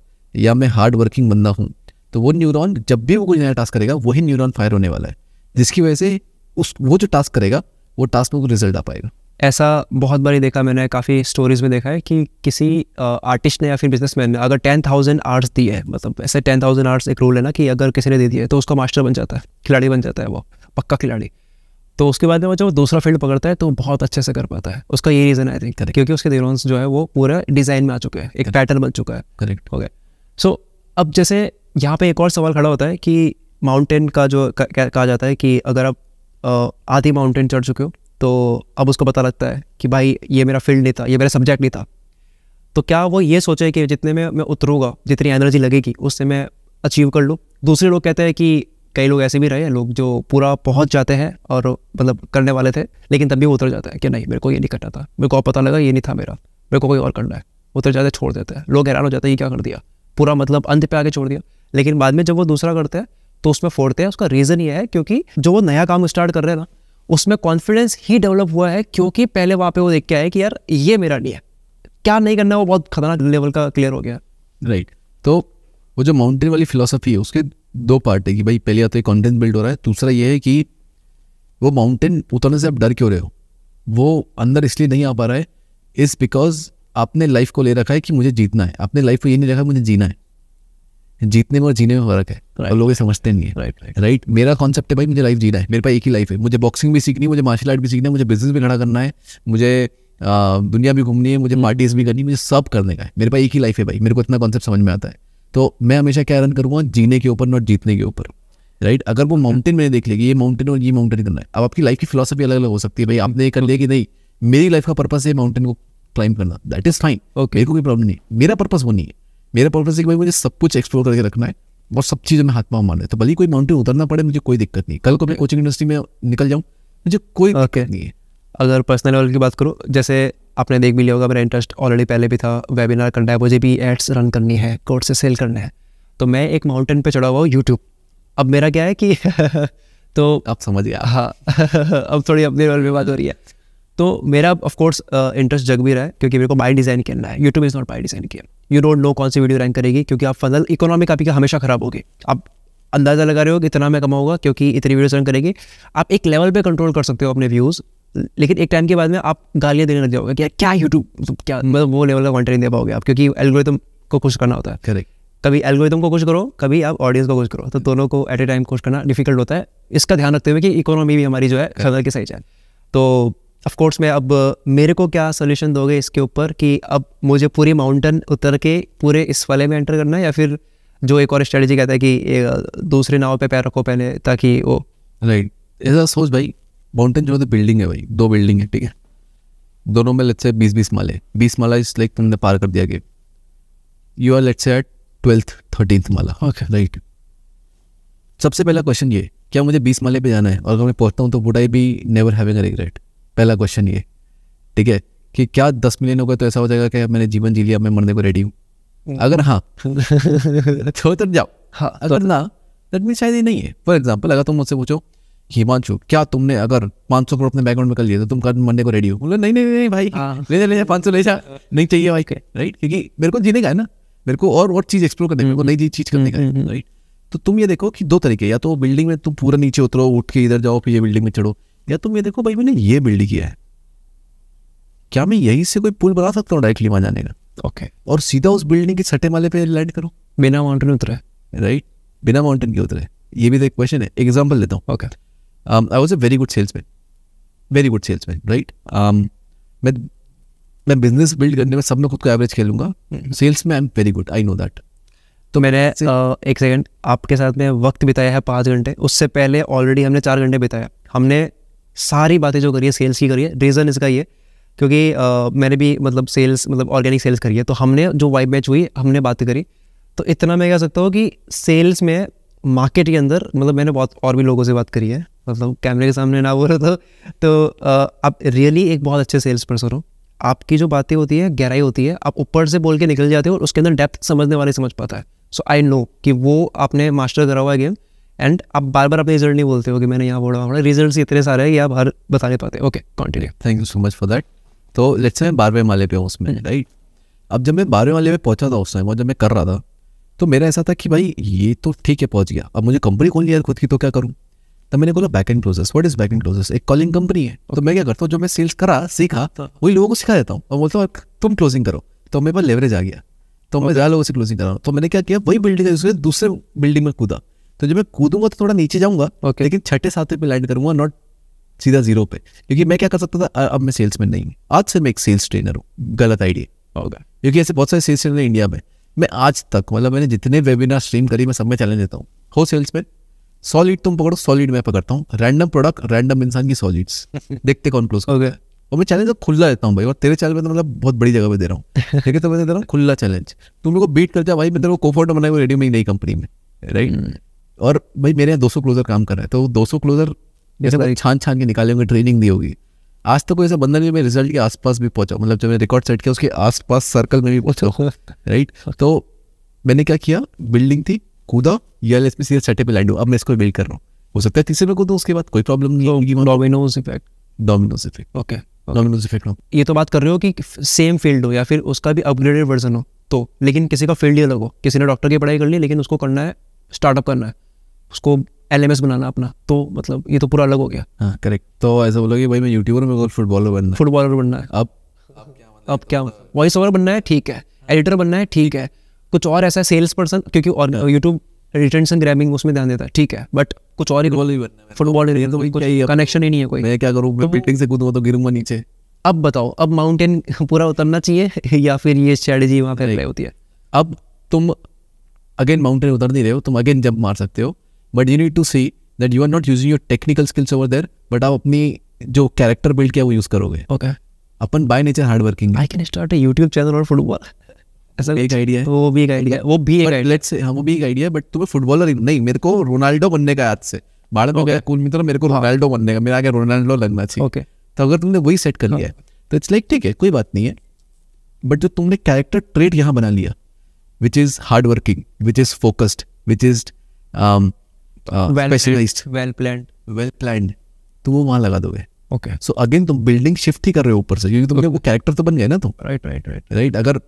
या मैं हार्ड वर्किंग बंदा हूँ। तो वो न्यूरॉन जब भी वो कोई नया टास्क करेगा वही न्यूरॉन फायर होने वाला है, जिसकी वजह से उस वो जो टास्क करेगा वो टास्क में वो रिजल्ट आ पाएगा। ऐसा बहुत बार ही देखा मैंने, काफ़ी स्टोरीज़ में देखा है कि किसी आर्टिस्ट ने या फिर बिजनेसमैन ने अगर 10,000 आवर्स दिए हैं, मतलब ऐसे 10,000 आवर्स एक रूल है ना कि अगर किसी ने दे दिए तो उसका मास्टर बन जाता है, खिलाड़ी बन जाता है, वो पक्का खिलाड़ी। तो उसके बाद में जब वो दूसरा फील्ड पकड़ता है तो बहुत अच्छे से कर पाता है। उसका ये रीज़न आई थिंक क्योंकि उसके न्यूरॉन्स जो है वो पूरा डिज़ाइन में आ चुके हैं, एक पैटर्न बन चुका है। करेक्ट, हो गया। सो अब जैसे यहाँ पे एक और सवाल खड़ा होता है कि माउंटेन का जो कहा जाता है कि अगर आप आधी माउंटेन चढ़ चुके हो तो अब उसको पता लगता है कि भाई ये मेरा फील्ड नहीं था, ये मेरा सब्जेक्ट नहीं था। तो क्या वो ये सोचे कि जितने में मैं उतरूँगा, जितनी एनर्जी लगेगी उससे मैं अचीव कर लूँ? दूसरे लोग कहते हैं कि कई लोग ऐसे भी रहे हैं, लोग जो पूरा पहुँच जाते हैं और मतलब करने वाले थे लेकिन तब भी उतर जाता है कि नहीं मेरे को ये नहीं करना था, मेरे को पता लगा ये नहीं था मेरा, मेरे को कोई और करना है, उतर जाते छोड़ देते हैं। लोग हैरान हो जाते हैं ये क्या कर दिया, पूरा मतलब अंत पे आके छोड़ दिया। लेकिन बाद में जब वो दूसरा करते हैं तो उसमें फोड़ते हैं। उसका रीज़न ये है क्योंकि जो वो नया काम स्टार्ट कर रहे हैं ना उसमें कॉन्फिडेंस ही डेवलप हुआ है क्योंकि पहले वहाँ पे वो देख के आए कि यार ये मेरा नहीं है, क्या नहीं करना, वो बहुत खतरनाक लेवल का क्लियर हो गया। राइट। तो वो जो माउंटेन वाली फिलॉसफी है उसके दो पार्ट है कि भाई पहले तो कॉन्फिडेंस बिल्ड हो रहा है, दूसरा ये है कि वो माउंटेन उतरने से आप डर क्यों रहे हो, वो अंदर इसलिए नहीं आ पा रहा है इज़ बिकॉज आपने लाइफ को ले रखा है कि मुझे जीतना है, आपने लाइफ को ये नहीं रखा मुझे जीना है। जीतने में और जीने में फर्क है और लोग समझते नहीं है। राइट। मेरा कॉन्सेप्ट है भाई मुझे लाइफ जीना है, मेरे पास एक ही लाइफ है, मुझे बॉक्सिंग भी सीखनी है, मुझे मार्शल आर्ट भी सीखना है, मुझे बिजनेस भी खड़ा करना है, मुझे दुनिया भी घूमनी है, मुझे पार्टीज भी करनी है, मुझे सब करने का है, मेरे पास एक ही लाइफ है भाई, मेरे को इतना कॉन्सेप्ट समझ में आता है। तो मैं हमेशा क्या रन करूँगा जीने के ऊपर, नॉट जीतने के ऊपर। राइट। अगर वो माउंटेन मैंने देख लेगी ये माउंटेन और ये माउंटेन करना है, अब आपकी लाइफ की फिलॉसफी अलग अलग हो सकती है। भाई आपने ये कर लिया कि नहीं मेरी लाइफ का पर्पस है माउंटेन को क्लाइम करना, दैट इज फाइन, मेरे को कोई प्रॉब्लम नहीं। मेरा पर्पस वो नहीं है, मेरा पर्पस है कि भाई मुझे सब कुछ एक्सप्लोर करके रखना है और सब चीज़ें में हाथ पाँव मारना है। तो भले कोई माउंटेन उतरना पड़े मुझे कोई दिक्कत नहीं, कल को मैं कोचिंग इंडस्ट्री में निकल जाऊँ मुझे कोई दिक्कत नहीं है। अगर पर्सनल लेवल की बात करूँ, जैसे आपने देख भी लिया होगा मेरा इंटरेस्ट ऑलरेडी पहले भी था वेबिनार करना है, मुझे भी एड्स रन करनी है, कोर्स से सेल करना है, तो मैं एक माउंटेन पे चढ़ा हुआ हूँ यूट्यूब। अब मेरा क्या है कि तो आप समझ गया, हाँ अब थोड़ी अपने लेवल में बात हो रही है। तो मेरा ऑफकोर्स इंटरेस्ट जग भी रहा है क्योंकि मेरे को बाई डिज़ाइन करना है, YouTube is not by design किया, यू डोंट नो कौन सी वीडियो रैंक करेगी, क्योंकि आप फनल इकोनॉमिक आपकी हमेशा ख़राब होगी। आप अंदाज़ा लगा रहे हो कि इतना मैं कमाऊँगा क्योंकि इतनी वीडियोज रन करेगी, आप एक लेवल पर कंट्रोल कर सकते हो अपने व्यूज़, लेकिन एक टाइम के बाद में आप गालियाँ देने लग जाओगे कि क्या यूट्यूब, क्या मतलब वो लेवल का कंटेंट नहीं दे पाओगे आप, क्योंकि एल्गोरिथम को खुश करना होता है। करेक्ट, कभी एल्गोरिथम को खुश करो, कभी आप ऑडियंस को खुश करो, तो दोनों को एट ए टाइम खुश करना डिफिकल्ट होता है। इसका ध्यान रखते हुए कि इकोनॉमी भी हमारी जो है सदर के सही जाए। तो ऑफकोर्स मैं अब मेरे को क्या सोल्यूशन दोगे इसके ऊपर कि अब मुझे पूरी माउंटेन उतर के पूरे इस वाले में एंटर करना है, या फिर जो एक और स्ट्रेटेजी कहता है कि दूसरे नाव पे पैर रखो पहले ताकि वो राइट, ऐसा सोच भाई। माउंटेन जो है बिल्डिंग है भाई, दो बिल्डिंग है, ठीक है, दोनों में लेट्स से 20-20 माले, 20 माला इस लाइक तुमने पार कर दिया कि यू आर लेट्स से 12th-13th माला, ओके राइट। सबसे पहला क्वेश्चन ये, क्या मुझे 20 माले पे जाना है और अगर मैं पहुँचता हूँ तो would I be never having a regret, पहला क्वेश्चन ये, ठीक है, कि क्या 10 मिलियन हो गए तो ऐसा हो जाएगा कि मैंने जीवन जी लिया, मैं मरने को रेडी हूँ? अगर हाँ तो उतर जाओ, हाँ अगर ना दैट मीन शायद ही नहीं है। फॉर एग्जाम्पल अगर तुम मुझसे पूछो हिमांशु क्या तुमने अगर 500 करोड़ अपने बैकग्राउंड में कर लिए तो तुम कल मरने को रेडी हो? बोले नहीं नहीं नहीं भाई, ले जा 500 ले जा, नहीं चाहिए भाई, राइट, क्योंकि मेरे को जीने का है ना, मेरे को और चीज़ एक्सप्लोर करने, मेरे को नई चीज़ करने का है, राइट। तो तुम ये देखो कि दो तरीके, या तो बिल्डिंग में तुम पूरा नीचे उतरो, उठ के इधर जाओ फिर ये बिल्डिंग में चढ़ो, या तुम ये देखो भाई मैंने ये बिल्डिंग किया है, क्या मैं यहीं से कोई पुल बना सकता हूँ डायरेक्टली वहाँ जाने का, ओके, और सीधा उस बिल्डिंग के छठे माले पे लैंड करो बिना माउंटेन उतरे, राइट, बिना माउंटेन के उतरे। ये भी तो एक क्वेश्चन है, एग्जाम्पल लेता हूँ, okay. I was a very good salesman, right. मैं बिजनेस बिल्ड करने में सब में खुद को एवरेज खेलूंगा, सेल्स में I am very good, I know that. तो मैंने एक सेकंड आपके साथ में वक्त बिताया है 5 घंटे, उससे पहले ऑलरेडी हमने 4 घंटे बिताया, हमने सारी बातें जो करी है सेल्स की करी है। रीज़न इसका ये क्योंकि मैंने भी मतलब सेल्स मतलब ऑर्गेनिक सेल्स करी है, तो हमने जो वाइब मैच हुई हमने बातें करी। तो इतना मैं कह सकता हूँ कि सेल्स में मार्केट के अंदर मतलब मैंने बहुत और भी लोगों से बात करी है, मतलब कैमरे के सामने ना बोलो तो आप रियली एक बहुत अच्छे सेल्स पर्सन हो। आपकी जो बातें होती है गहराई होती है, आप ऊपर से बोल के निकल जाते हो और उसके अंदर डेप्थ समझने वाले समझ पाता है। सो आई नो कि वो आपने मास्टर करा हुआ है गेम, एंड आप बार बार अपने रिजल्ट नहीं बोलते हो कि मैंने यहाँ बोला हमारे रिजल्ट इतने सारे हैं कि आप हर बता नहीं पाते। Okay continue, thank you so much for that. तो लेट्स से मैं 12वें माले पे हूँ उसमें, राइट। अब जब मैं 12वें माले पे पहुँचा था उस टाइम और जब मैं कर रहा था तो मेरा ऐसा था कि भाई ये तो ठीक है पहुँच गया, अब मुझे कंपनी खोल लिया खुद की तो क्या करूँ? तब मैंने बोला back end process, what is back end process? एक कॉलिंग कंपनी है, तो मैं क्या करता हूँ जो मैं सेल्स करा सीखा वही लोगों को सिखा देता हूँ और बोलता हूँ तुम क्लोजिंग करो, तो मेरे पास लेवरेज आ गया, तो मैं ज़्यादा लोगों से क्लोजिंग कर रहा हूँ। तो मैंने क्या किया, वही बिल्डिंग है दूसरे बिल्डिंग में कूदा, तो जब मैं कूदूंगा तो थोड़ा नीचे जाऊँगा लेकिन 6-7 पे लैंड करूँगा, नॉट सीधा 0 पे, क्योंकि मैं क्या कर सकता था, अब मैं सेल्स में नहीं हूँ, आज से मैं एक सेल्स ट्रेनर हूँ। गलत आइडिया होगा क्योंकि ऐसे बहुत सारे सेल्स ट्रेनर इंडिया में, मैं आज तक मतलब मैंने जितने वेबिनार स्ट्रीम करी मैं सब में चैलेंज देता हूँ, हो सेल्स में सॉलिड तुम पकड़ो, सॉलिड मैं पकड़ता हूँ, रैंडम प्रोडक्ट रैंडम इंसान की सॉलिड्स देखते कौन क्लोज हो गया। और मैं चैलेंज तो खुला देता हूँ भाई, और तेरे चैलेंज में तो मतलब बहुत बड़ी जगह पे दे रहा हूँ, ठीक है, तो मैं दे रहा हूँ खुला चैलेंज, तुम लोग को बीट कर जा भाई, मैं तेरे को कोफाउंडर बनाया रेडियो में नई कंपनी में, राइट। और भाई मेरे यहाँ 200 क्लोजर काम कर रहे हैं, तो 200 क्लोजर जैसे छान के निकाले होंगे, ट्रेनिंग दी होगी, आज तक कोई ऐसा बंदा नहीं मैं रिजल्ट के आसपास भी पहुँचा, मतलब जब मैंने रिकॉर्ड सेट किया उसके आसपास सर्कल में भी पहुँचा, राइट। तो मैंने क्या किया, बिल्डिंग थी कूदा या लेट्स में सीधे छठे पे लैंड हो, अब मैं इसको बिल्ड कर रहा हूँ, हो सकता है तीसरे में कूदूँ उसके बाद कोई प्रॉब्लम नहीं होगी। Domino's effect, okay Domino's effect. ये तो बात कर रहे हो कि सेम फील्ड हो या फिर उसका भी अपग्रेडेड वर्जन हो, तो लेकिन किसी का फील्ड ही अलग हो, किसी ने डॉक्टर की पढ़ाई कर ली लेकिन उसको करना है स्टार्टअप करना है, उसको LMS बनाना अपना, तो मतलब ये तो पूरा अलग हो गया। हाँ करेक्ट, तो ऐसा बोलोगे भाई मैं यूट्यूबर में फुटबॉलर बनना है, अब क्या वॉइस ओवर बनना है, ठीक है, एडिटर बनना है, ठीक है, कुछ और ऐसा सेल्स पर्सन, क्योंकि और यूट्यूब रिटेंशन ग्रैबिंग उसमें ध्यान देता है, ठीक है, बट कुछ और ही बनना, फुटबॉल कनेक्शन ही नहीं है कोई। मैं क्या करूँ, बिल्डिंग से कूदूंगा तो गिरूंगा नीचे। अब बताओ, अब माउंटेन पूरा उतरना चाहिए या फिर ये स्ट्रेटेजी वहाँ पे अप्लाई होती है? अब तुम अगेन माउंटेन उतर नहीं रहे हो, तुम अगेन जंप मार सकते हो, but you need to see that you are not using your technical skills over there, but आप अपनी जो कैरेक्टर बिल्ड किया वो यूज़ करोगे, ओके। अपन by nature hard working. I can start a YouTube channel और फुटबॉल, ऐसा एक आइडिया है। वो भी एक आइडिया, वो भी एक, लेट्स से वो भी एक आइडिया है। बट तुम्हें फुटबॉलर नहीं, मेरे को रोनाल्डो बनने का। आज से भारत में गया कुलमित्र, मेरे को रोनाल्डो बनने का, मेरा आगे रोनाल्डो लगना चाहिए। ओके, तो अगर तुमने वही सेट कर लिया है तो इट्स लाइक ठीक है, कोई बात नहीं है। बट जो तुमने कैरेक्टर ट्रेट यहाँ बना लिया, which is hard working, which is focused, which is specialised, well planned, तो वो वहाँ लगा दोगे। ओके, सो अगेन तुम बिल्डिंग शिफ्ट ही कर रहे हो ऊपर से, क्योंकि तुमने वो कैरेक्टर तो बन गया ना तुम। राइट। अगर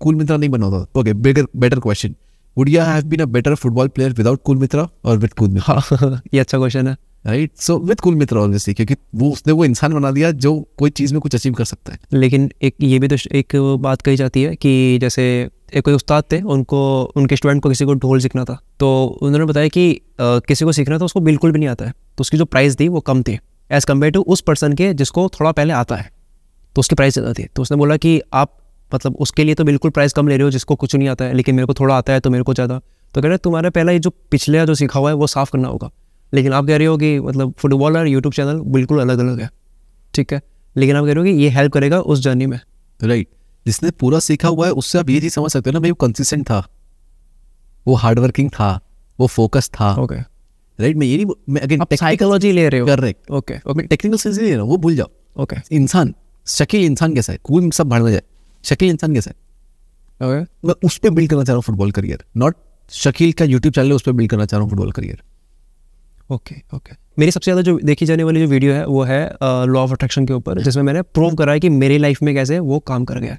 कुलमित्रा नहीं बना होता, okay better question, would you have been a better football player without कुलमित्रा और विद कुलमित्रा? ये अच्छा क्वेश्चन है। राइट, सो विद कुलमित्रा ऑब्वियसली, क्योंकि वो उसने वो इंसान बना दिया जो कोई चीज़ में कुछ अचीव कर सकता है। लेकिन एक ये भी तो एक बात कही जाती है कि जैसे एक कोई उस्ताद थे, उनको उनके स्टूडेंट को किसी को ढोल सीखना था, तो उन्होंने बताया कि किसी को सीखना था, उसको बिल्कुल भी नहीं आता है, तो उसकी जो प्राइस थी वो कम थी एज़ कम्पेयर टू उस पर्सन के जिसको थोड़ा पहले आता है, तो उसकी प्राइस ज़्यादा थी। तो उसने बोला कि आप मतलब उसके लिए तो बिल्कुल प्राइस कम ले रहे हो जिसको कुछ नहीं आता है, लेकिन मेरे को थोड़ा आता है तो मेरे को ज़्यादा। तो कह रहे तुम्हारा पहला जो पिछले जो सीखा हुआ है वो साफ़ करना होगा, लेकिन आप कह रहे हो कि मतलब फुटबॉल और यूट्यूब चैनल बिल्कुल अलग अलग है। ठीक है, लेकिन आप कह रहे हो कि ये हेल्प करेगा उस जर्नी में। राइट, जिसने पूरा सीखा हुआ है उससे आप ये चीज़ समझ सकते हो ना भाई, वो कंसिस्टेंट था, वो हार्डवर्किंग था, वो फोकस था। ओके राइट, मैं ये नहीं, मैं अगेन साइकोलॉजी ले रहे हो। Correct, okay okay, technical sense ले रहा हूँ, वो भूल जाओ। ओके, इंसान शकील इंसान कैसा है, कूल सब भाड़ में जाए, शकील इंसान कैसा है, ओके मैं उस पर बिल्ड करना चाह रहा हूँ फुटबॉल करियर, नॉट शकील का यूट्यूब चैनल, उस पर बिल्ड करना चाह रहा हूँ फुटबॉल करियर। ओके ओके, मेरी सबसे ज़्यादा जो देखी जाने वाली जो वीडियो है वो है लॉ ऑफ अट्रैक्शन के ऊपर, जिसमें मैंने प्रूव करा है कि मेरी लाइफ में कैसे वो काम कर गया।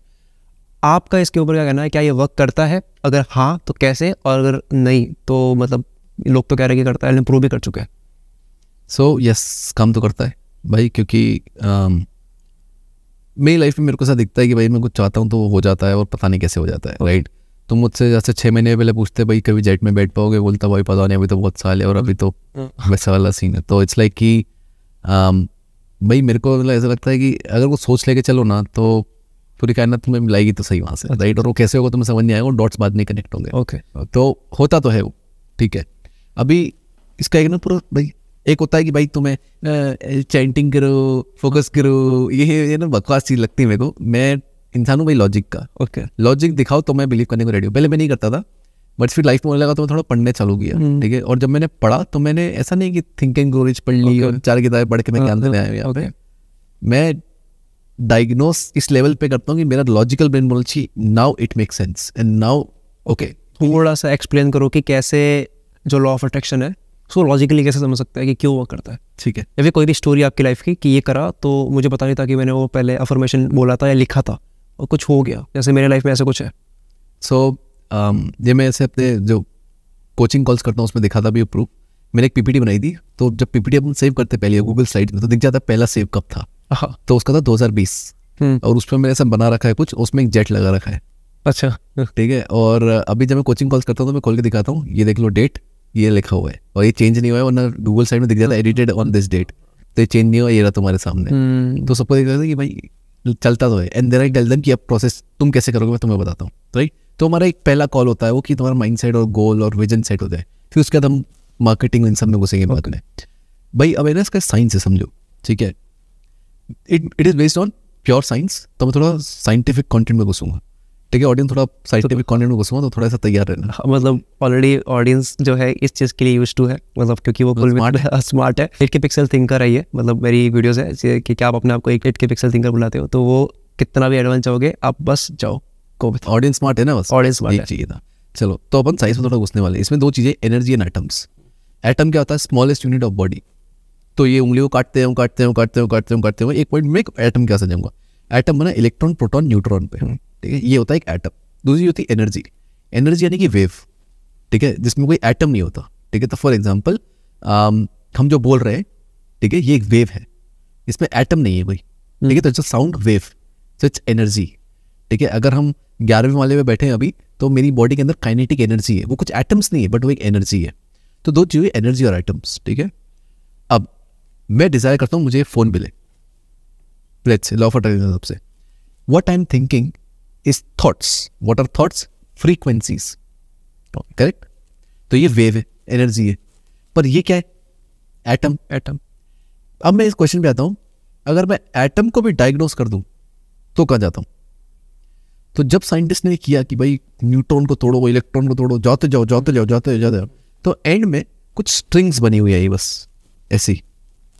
आपका इसके ऊपर क्या कहना है, क्या ये वर्क करता है? अगर हाँ तो कैसे, और अगर नहीं तो मतलब लोग तो कह रहे कि करता है, लेकिन प्रूव भी कर चुके हैं। सो यस, काम तो करता है भाई, क्योंकि मेरी लाइफ में मेरे को ऐसा दिखता है कि भाई मैं कुछ चाहता हूँ तो वो हो जाता है, और पता नहीं कैसे हो जाता है। राइट, तुम मुझसे जैसे 6 महीने पहले पूछते भाई कभी जेट में बैठ पाओगे, बोलता भाई पता नहीं, अभी तो बहुत साल है, और अभी तो वैसा वाला सीन है। तो इट्स लाइक कि भाई मेरे को ऐसा लगता है कि अगर वो सोच लेके चलो ना तो पूरी कायनात तुम्हें मिलाएगी तो सही वहाँ से। राइट, और वो कैसे होगा तुम्हें समझ नहीं आएगा, डॉट्स बाद में कनेक्ट होंगे। ओके, तो होता तो है वो, ठीक है। अभी इसका एक ना पूरा भाई एक होता है कि भाई तुम्हें चैंटिंग करो, फोकस करो, ये ना बकवास चीज़ लगती है मेरे को। मैं इंसान हूँ भाई लॉजिक का। ओके लॉजिक दिखाओ तो मैं बिलीव करने को रेडी हूँ। पहले मैं नहीं करता था, बट फिर लाइफ में होने लगा तो मैं थोड़ा पढ़ने चालू किया। ठीक है, और जब मैंने पढ़ा तो मैंने ऐसा नहीं कि थिंक एंड ग्रो रिच पढ़ ली और 4 किताबें पढ़ के मैं क्या लेने आया हूँ यहाँ पे। मैं डायग्नोस इस लेवल पे करता हूँ कि मेरा लॉजिकल ब्रेन बोलना चाहिए, now it make sense and now okay. थोड़ा सा एक्सप्लेन करो कि कैसे जो लॉ ऑफ अट्रैक्शन है उसको लॉजिकली कैसे समझ सकता है कि क्यों वर्क करता है। ठीक है, या फिर कोई भी स्टोरी आपकी लाइफ की कि ये करा तो मुझे पता नहीं था कि मैंने वो पहले अफर्मेशन बोला था या लिखा था और कुछ हो गया, जैसे मेरे लाइफ में ऐसा कुछ है। सो ये मैं ऐसे अपने जो कोचिंग कॉल्स करता हूँ उसमें दिखाता भी प्रूफ। मैंने एक पीपीटी बनाई थी, तो जब पीपीटी अपन सेव करते पहले गूगल स्लाइड में तो दिख जाता पहला सेव कब था, तो उसका था 2020, और उसमें मैंने ऐसा बना रखा है कुछ, उसमें एक जेट लगा रखा है। अच्छा ठीक है, और अभी जब मैं कोचिंग कॉल्स करता हूँ तो मैं खोल के दिखाता हूँ, ये देख लो डेट ये लिखा हुआ है और ये चेंज नहीं हुआ है, वरना गूगल स्लाइड में दिख जाता एडिटेड ऑन दिस डेट, तो ये चेंज नहीं हुआ, ये रहा तुम्हारे सामने। तो सबको दिख रहा था कि भाई चलता तो है, and then I tell them कि अब प्रोसेस तुम कैसे करोगे मैं तुम्हें बताता हूँ। राइट, तो हमारा एक पहला कॉल होता है वो कि तुम्हारा माइंडसेट और गोल और विजन सेट होता है, फिर उसके बाद हम मार्केटिंग इन सब में घुसेंगे। बात करें भाई अवेयरनेस का साइंस है, समझो। ठीक है, it is based on pure science, तो मैं थोड़ा साइंटिफिक कॉन्टेंट में घुसूँगा। ठीक है, ऑडियंस थोड़ा साइंटिफिक कॉन्टेंट में घुसूँगा, तो थोड़ा सा तैयार रहना। मतलब ऑलरेडी ऑडियंस जो है इस चीज़ के लिए यूज टू है, मतलब क्योंकि वो स्मार्ट है, 8 के पिक्सल थिंकर है ये। मतलब मेरी वीडियोस है कि क्या आप अपने आपको 8 के पिक्सल थिंकर बुलाते हो, तो वो कितना भी एडवांस चाहोगे आप, बस जाओ को ऑडियंस स्मार्ट है ना, बस ऑडियंस स्मार्ट चाहिए था। चलो, तो अपन साइंस में थोड़ा घुसने वाले। इसमें 2 चीज़ें, एनर्जी एंड एटम्स। एटम क्या होता है? Smallest unit of body. तो ये उंगली को काटते हैं, एक पॉइंट में एटम क्या समझाऊंगा। एटम बना इलेक्ट्रॉन प्रोटॉन न्यूट्रॉन पे। ठीक है, ये होता है एक एटम। दूसरी होती है एनर्जी। एनर्जी यानी कि वेव। ठीक है, जिसमें कोई एटम नहीं होता। ठीक है, तो फॉर एग्जांपल हम जो बोल रहे हैं, ठीक है, ये एक वेव है, इसमें एटम नहीं है कोई। ठीक है, तो it's a sound wave, so it's energy. ठीक है, अगर हम 11वें वाले में बैठे हैं अभी, तो मेरी बॉडी के अंदर काइनेटिक एनर्जी है, वो कुछ एटम्स नहीं है बट वो एक एनर्जी है। तो 2 चीज़ें, एनर्जी और एटम्स। ठीक है, अब मैं डिज़ायर करता हूँ मुझे फ़ोन मिले, let's say law of attraction सबसे। What I am thinking is thoughts. What are thoughts? Frequencies. Correct, तो ये वेव है, एनर्जी है, पर ये क्या है? एटम। अब मैं इस क्वेश्चन पे आता हूँ, अगर मैं एटम को भी डायग्नोस कर दूँ तुका जाता हूँ। तो जब साइंटिस्ट ने किया कि भाई न्यूट्रॉन को तोड़ो, इलेक्ट्रॉन को तोड़ो, जाते जाओ, तो एंड में कुछ स्ट्रिंग्स बनी हुई है बस ऐसी,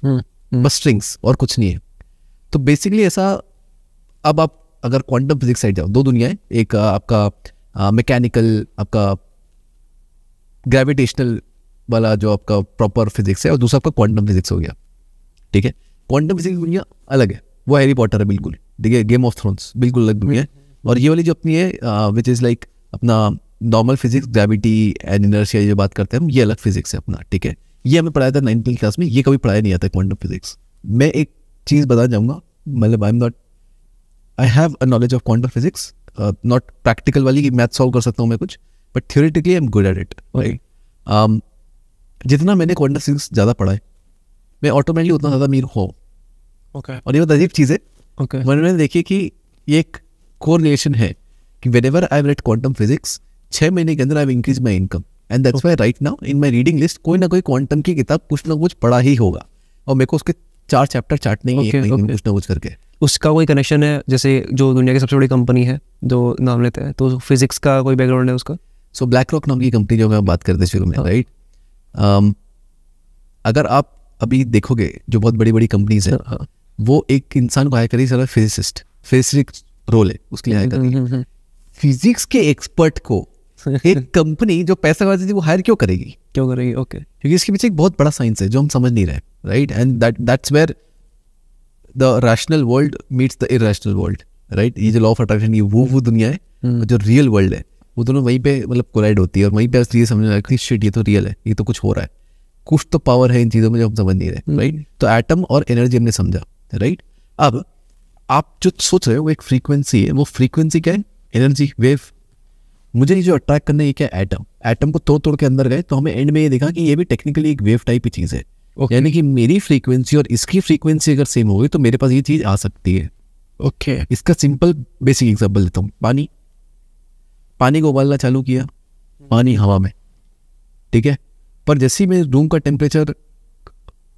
बस स्ट्रिंग्स और कुछ नहीं है। तो बेसिकली ऐसा, अब आप अगर क्वांटम फिजिक्स साइड जाओ, दो दुनिया है, एक आपका मैकेनिकल, आपका ग्रेविटेशनल वाला जो आपका प्रॉपर फिजिक्स है, और दूसरा आपका क्वांटम फिजिक्स हो गया। ठीक है, क्वांटम फिजिक्स दुनिया अलग है, वो हैरी पॉटर है बिल्कुल, ठीक है, गेम ऑफ थ्रोन्स बिल्कुल अलग दुनिया है। और ये वाली जो अपनी है विच इज़ लाइक अपना normal physics, gravity and inertia जो बात करते हैं हम, ये अलग फिजिक्स है अपना। ठीक है, ये हमें पढ़ाया था 9th क्लास में, ये कभी पढ़ाया नहीं आता क्वांटम फिजिक्स। मैं एक चीज़ बताना चाहूँगा, मतलब I am not, I have a knowledge of quantum physics, not practical वाली कि मैथ सॉल्व कर सकता हूँ मैं कुछ, but theoretically I am good at it. जितना मैंने क्वांटम फिजिक्स ज़्यादा पढ़ा है, मैं ऑटोमेटिकली उतना ज़्यादा अमीर हो। और ये बहुत अजीब चीज़ है, मैंने देखिए कि ये एक कोरिलेशन है कि whenever I have read quantum physics, 6 महीने के अंदर I have increase my income, and that's why right now in my reading list कोई ना कोई क्वांटम की किताब कुछ ना कुछ पढ़ा ही होगा, और मेरे को उसके 4 चैप्टर चाटने ही कुछ ना कुछ करके। उसका कोई कनेक्शन है, जैसे जो दुनिया की सबसे बड़ी कंपनी है जो नाम लेते हैं, तो फिजिक्स का कोई बैकग्राउंड है उसका? सो ब्लैक रॉक नाम की कंपनी जो मैं बात करते शुरू में, राइट, अगर आप अभी देखोगे जो बहुत बड़ी बड़ी कंपनीज हैं, वो एक इंसान को हायर करी, सर फिजिसिस्ट, फिजिक्स रोल है उसके लिए हायर करी, फिजिक्स के एक्सपर्ट को एक कंपनी जो पैसा कमाती थी वो हायर क्यों करेगी, ओके, क्योंकि इसके पीछे एक बहुत बड़ा साइंस है जो हम समझ नहीं रहे, right, and that's where the rational world meets the irrational world, right. ये जो लॉ ऑफ अट्रैक्शन, ये वो दुनिया है, जो रियल वर्ल्ड है वो दोनों वहीं पे मतलब कोलाइड होती है, और वहीं पे बस ये समझ में आती है शिट ये तो रियल है, ये तो कुछ हो रहा है, कुछ तो पावर है इन चीज़ों में जो हम समझ नहीं रहे, राइट। तो एटम और एनर्जी हमने समझा, राइट। अब आप जो सोच रहे हो वो एक फ्रीक्वेंसी है, वो फ्रीक्वेंसी क्या है, एनर्जी वेव। मुझे ये जो अट्रैक्ट करना है ये क्या, एटम, एटम को तोड़ के अंदर गए तो हमें एंड में ये देखा कि ये भी टेक्निकली एक वेव टाइप की चीज़ है, यानी कि मेरी फ्रीक्वेंसी और इसकी फ्रीक्वेंसी अगर सेम हो गई तो मेरे पास ये चीज़ आ सकती है, ओके। इसका सिंपल बेसिक एग्जाम्पल देता हूँ, पानी को उबालना चालू किया, पानी हवा में, ठीक है, पर जैसे ही मैं रूम का टेम्परेचर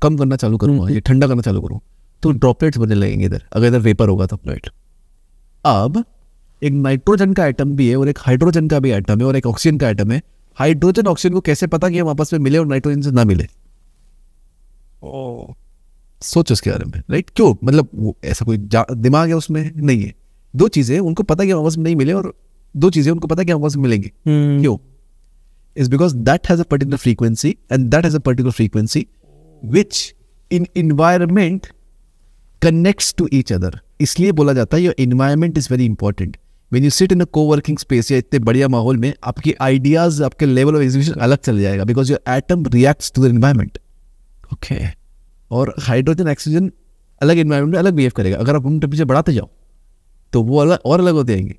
कम करना चालू करूँगा, ये ठंडा करना चालू करूँ, तो ड्रॉपलेट्स बनने लगेंगे इधर, अगर इधर वेपर होगा तो अपलेट। अब एक नाइट्रोजन का एटम भी है और एक हाइड्रोजन का भी एटम है और एक ऑक्सीजन का एटम है, हाइड्रोजन ऑक्सीजन को कैसे पता कि हम आपस में मिले और नाइट्रोजन से ना मिले, सोचो उसके बारे में, राइट, क्यों, मतलब ऐसा कोई दिमाग है उसमें, नहीं है। दो चीज़ें उनको पता कि हम आपस में नहीं मिले, और दो चीजें उनको पता है कि हम आपस में मिलेंगे, क्यों, is because that has a particular frequency and that has a particular frequency which in environment connects to each other. इसलिए बोला जाता है your environment is very important, when you sit in a coworking space या इतने बढ़िया माहौल में, आपकी आइडियाज, आपके लेवल ऑफ एग्जीक्यूशन अलग चल जाएगा, because your atom reacts to the environment, okay. और हाइड्रोजन ऑक्सीजन अलग इन्वायरमेंट में अलग बिहेव करेगा, अगर आप उन टेम्परेचर बढ़ाते जाओ तो वो अलग और अलग होते जाएंगे,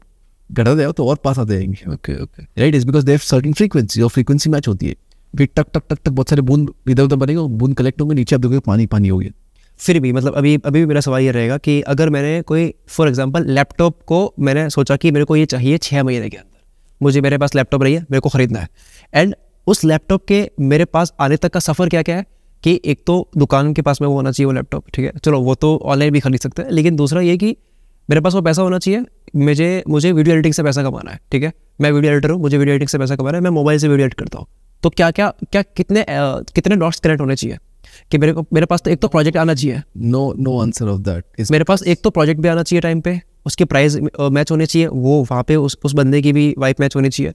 घटा दे तो और पास आते जाएंगे, okay okay, right, is because they have certain frequency, और फ्रीक्वेंसी मैच होती है, फिर टक टक टक टक बहुत सारे बूंद इधर उधर बनेंगे, बूंद कलेक्ट होंगे, नीचे आप देखोगे पानी पानी हो गया। फिर भी मतलब अभी भी मेरा सवाल ये रहेगा कि अगर मैंने कोई फॉर एग्जांपल लैपटॉप को मैंने सोचा कि मेरे को ये चाहिए 6 महीने के अंदर, मेरे पास लैपटॉप रही है, मेरे को ख़रीदना है, एंड उस लैपटॉप के मेरे पास आने तक का सफ़र क्या क्या है कि एक तो दुकान के पास में वो होना चाहिए वो लैपटॉप, ठीक है, चलो वो तो ऑनलाइन भी खरीद सकते हैं, लेकिन दूसरा ये कि मेरे पास वो पैसा होना चाहिए, मुझे वीडियो एडिटिंग से पैसा कमाना है, ठीक है, मैं वीडियो एडिटर हूँ, मुझे वीडियो एडिटिंग से पैसा कमाना है, मैं मोबाइल से वीडियो एडिट करता हूँ, तो क्या क्या क्या कितने डॉट्स कनेक्ट होने चाहिए कि मेरे पास तो एक तो प्रोजेक्ट आना चाहिए, नो आंसर ऑफ दैट, मेरे पास एक तो प्रोजेक्ट भी आना चाहिए टाइम पे, उसके प्राइस मैच होने चाहिए, वो वहाँ पे उस बंदे की भी वाइफ मैच होनी चाहिए,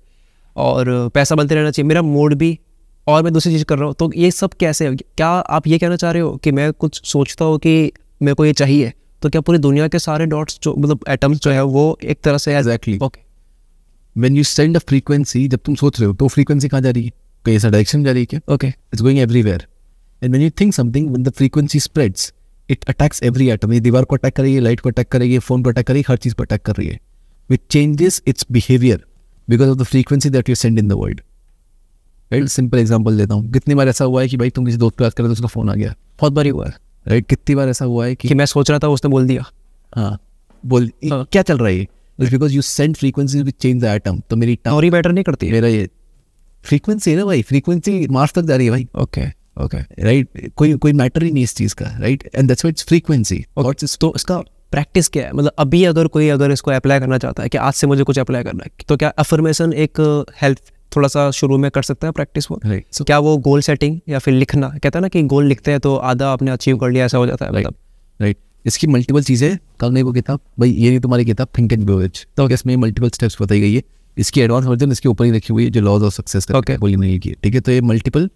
और पैसा बनते रहना चाहिए, मेरा मूड भी, और मैं दूसरी चीज़ कर रहा हूँ, तो ये सब कैसे है? क्या आप ये कहना चाह रहे हो कि मैं कुछ सोचता हूँ कि मेरे को ये चाहिए तो क्या पूरी दुनिया के सारे डॉट्स जो मतलब एटम्स जो है वो एक तरह से exactly, okay, when you send a frequency, जब तुम सोच रहे हो तो फ्रीक्वेंसी कहाँ जा रही है, कहीं ऐसा डायरेक्शन जा रही है क्या, okay, it's going everywhere, and when you think something, when the frequency spreads it attacks every atom, ये दीवार को अटैक कर रही है, लाइट को अटैक कर रही है, फोन को अटैक कर रही है, हर चीज़ पर अटैक कर रही है, which changes its behaviour because of the frequency that you send in the world, right. Simple example देता हूँ, कितनी बार ऐसा हुआ है कि भाई तुम किसी दोस्त को याद कर रहे हो उसका फोन आ गया, बहुत बार हुआ है, राइट, कितनी बार ऐसा हुआ है कि मैं सोच रहा था उसने बोल दिया, हाँ बोल क्या चल रहा है, because you send frequency which change the atom, तो मेरी टॉरी बैटर नहीं करती, मेरा ये फ्रीक्वेंसी है ना भाई, फ्रीक्वेंसी मार्स तक जा रही है भाई, ओके ओके, राइट, कोई मैटर ही नहीं इस चीज़ का, right, and that's why it's frequency. और तो इसका प्रैक्टिस क्या है, मतलब अभी अगर कोई अगर इसको अप्लाई करना चाहता है कि आज से मुझे कुछ अप्लाई करना है, तो क्या अफर्मेशन एक हेल्प थोड़ा सा शुरू में कर सकता है प्रैक्टिस वो? So, क्या वो गोल सेटिंग या फिर लिखना, कहता है ना कि गोल लिखते हैं तो आधा आपने अचीव कर लिया ऐसा हो जाता है, मतलब राइट. इसकी मल्टीपल चीज़ें, कल नहीं वो किताब भाई, ये नहीं तुम्हारी किताब थिंक एंड ग्रो रिच, तो इसमें मल्टीपल स्टेप्स बताई गई है. इसकी एडवांस वर्जन इसके ऊपर ही रखी हुई है जो लॉज ऑफ सक्सेस का बोली नहीं की, ठीक है. तो ये मल्टीपल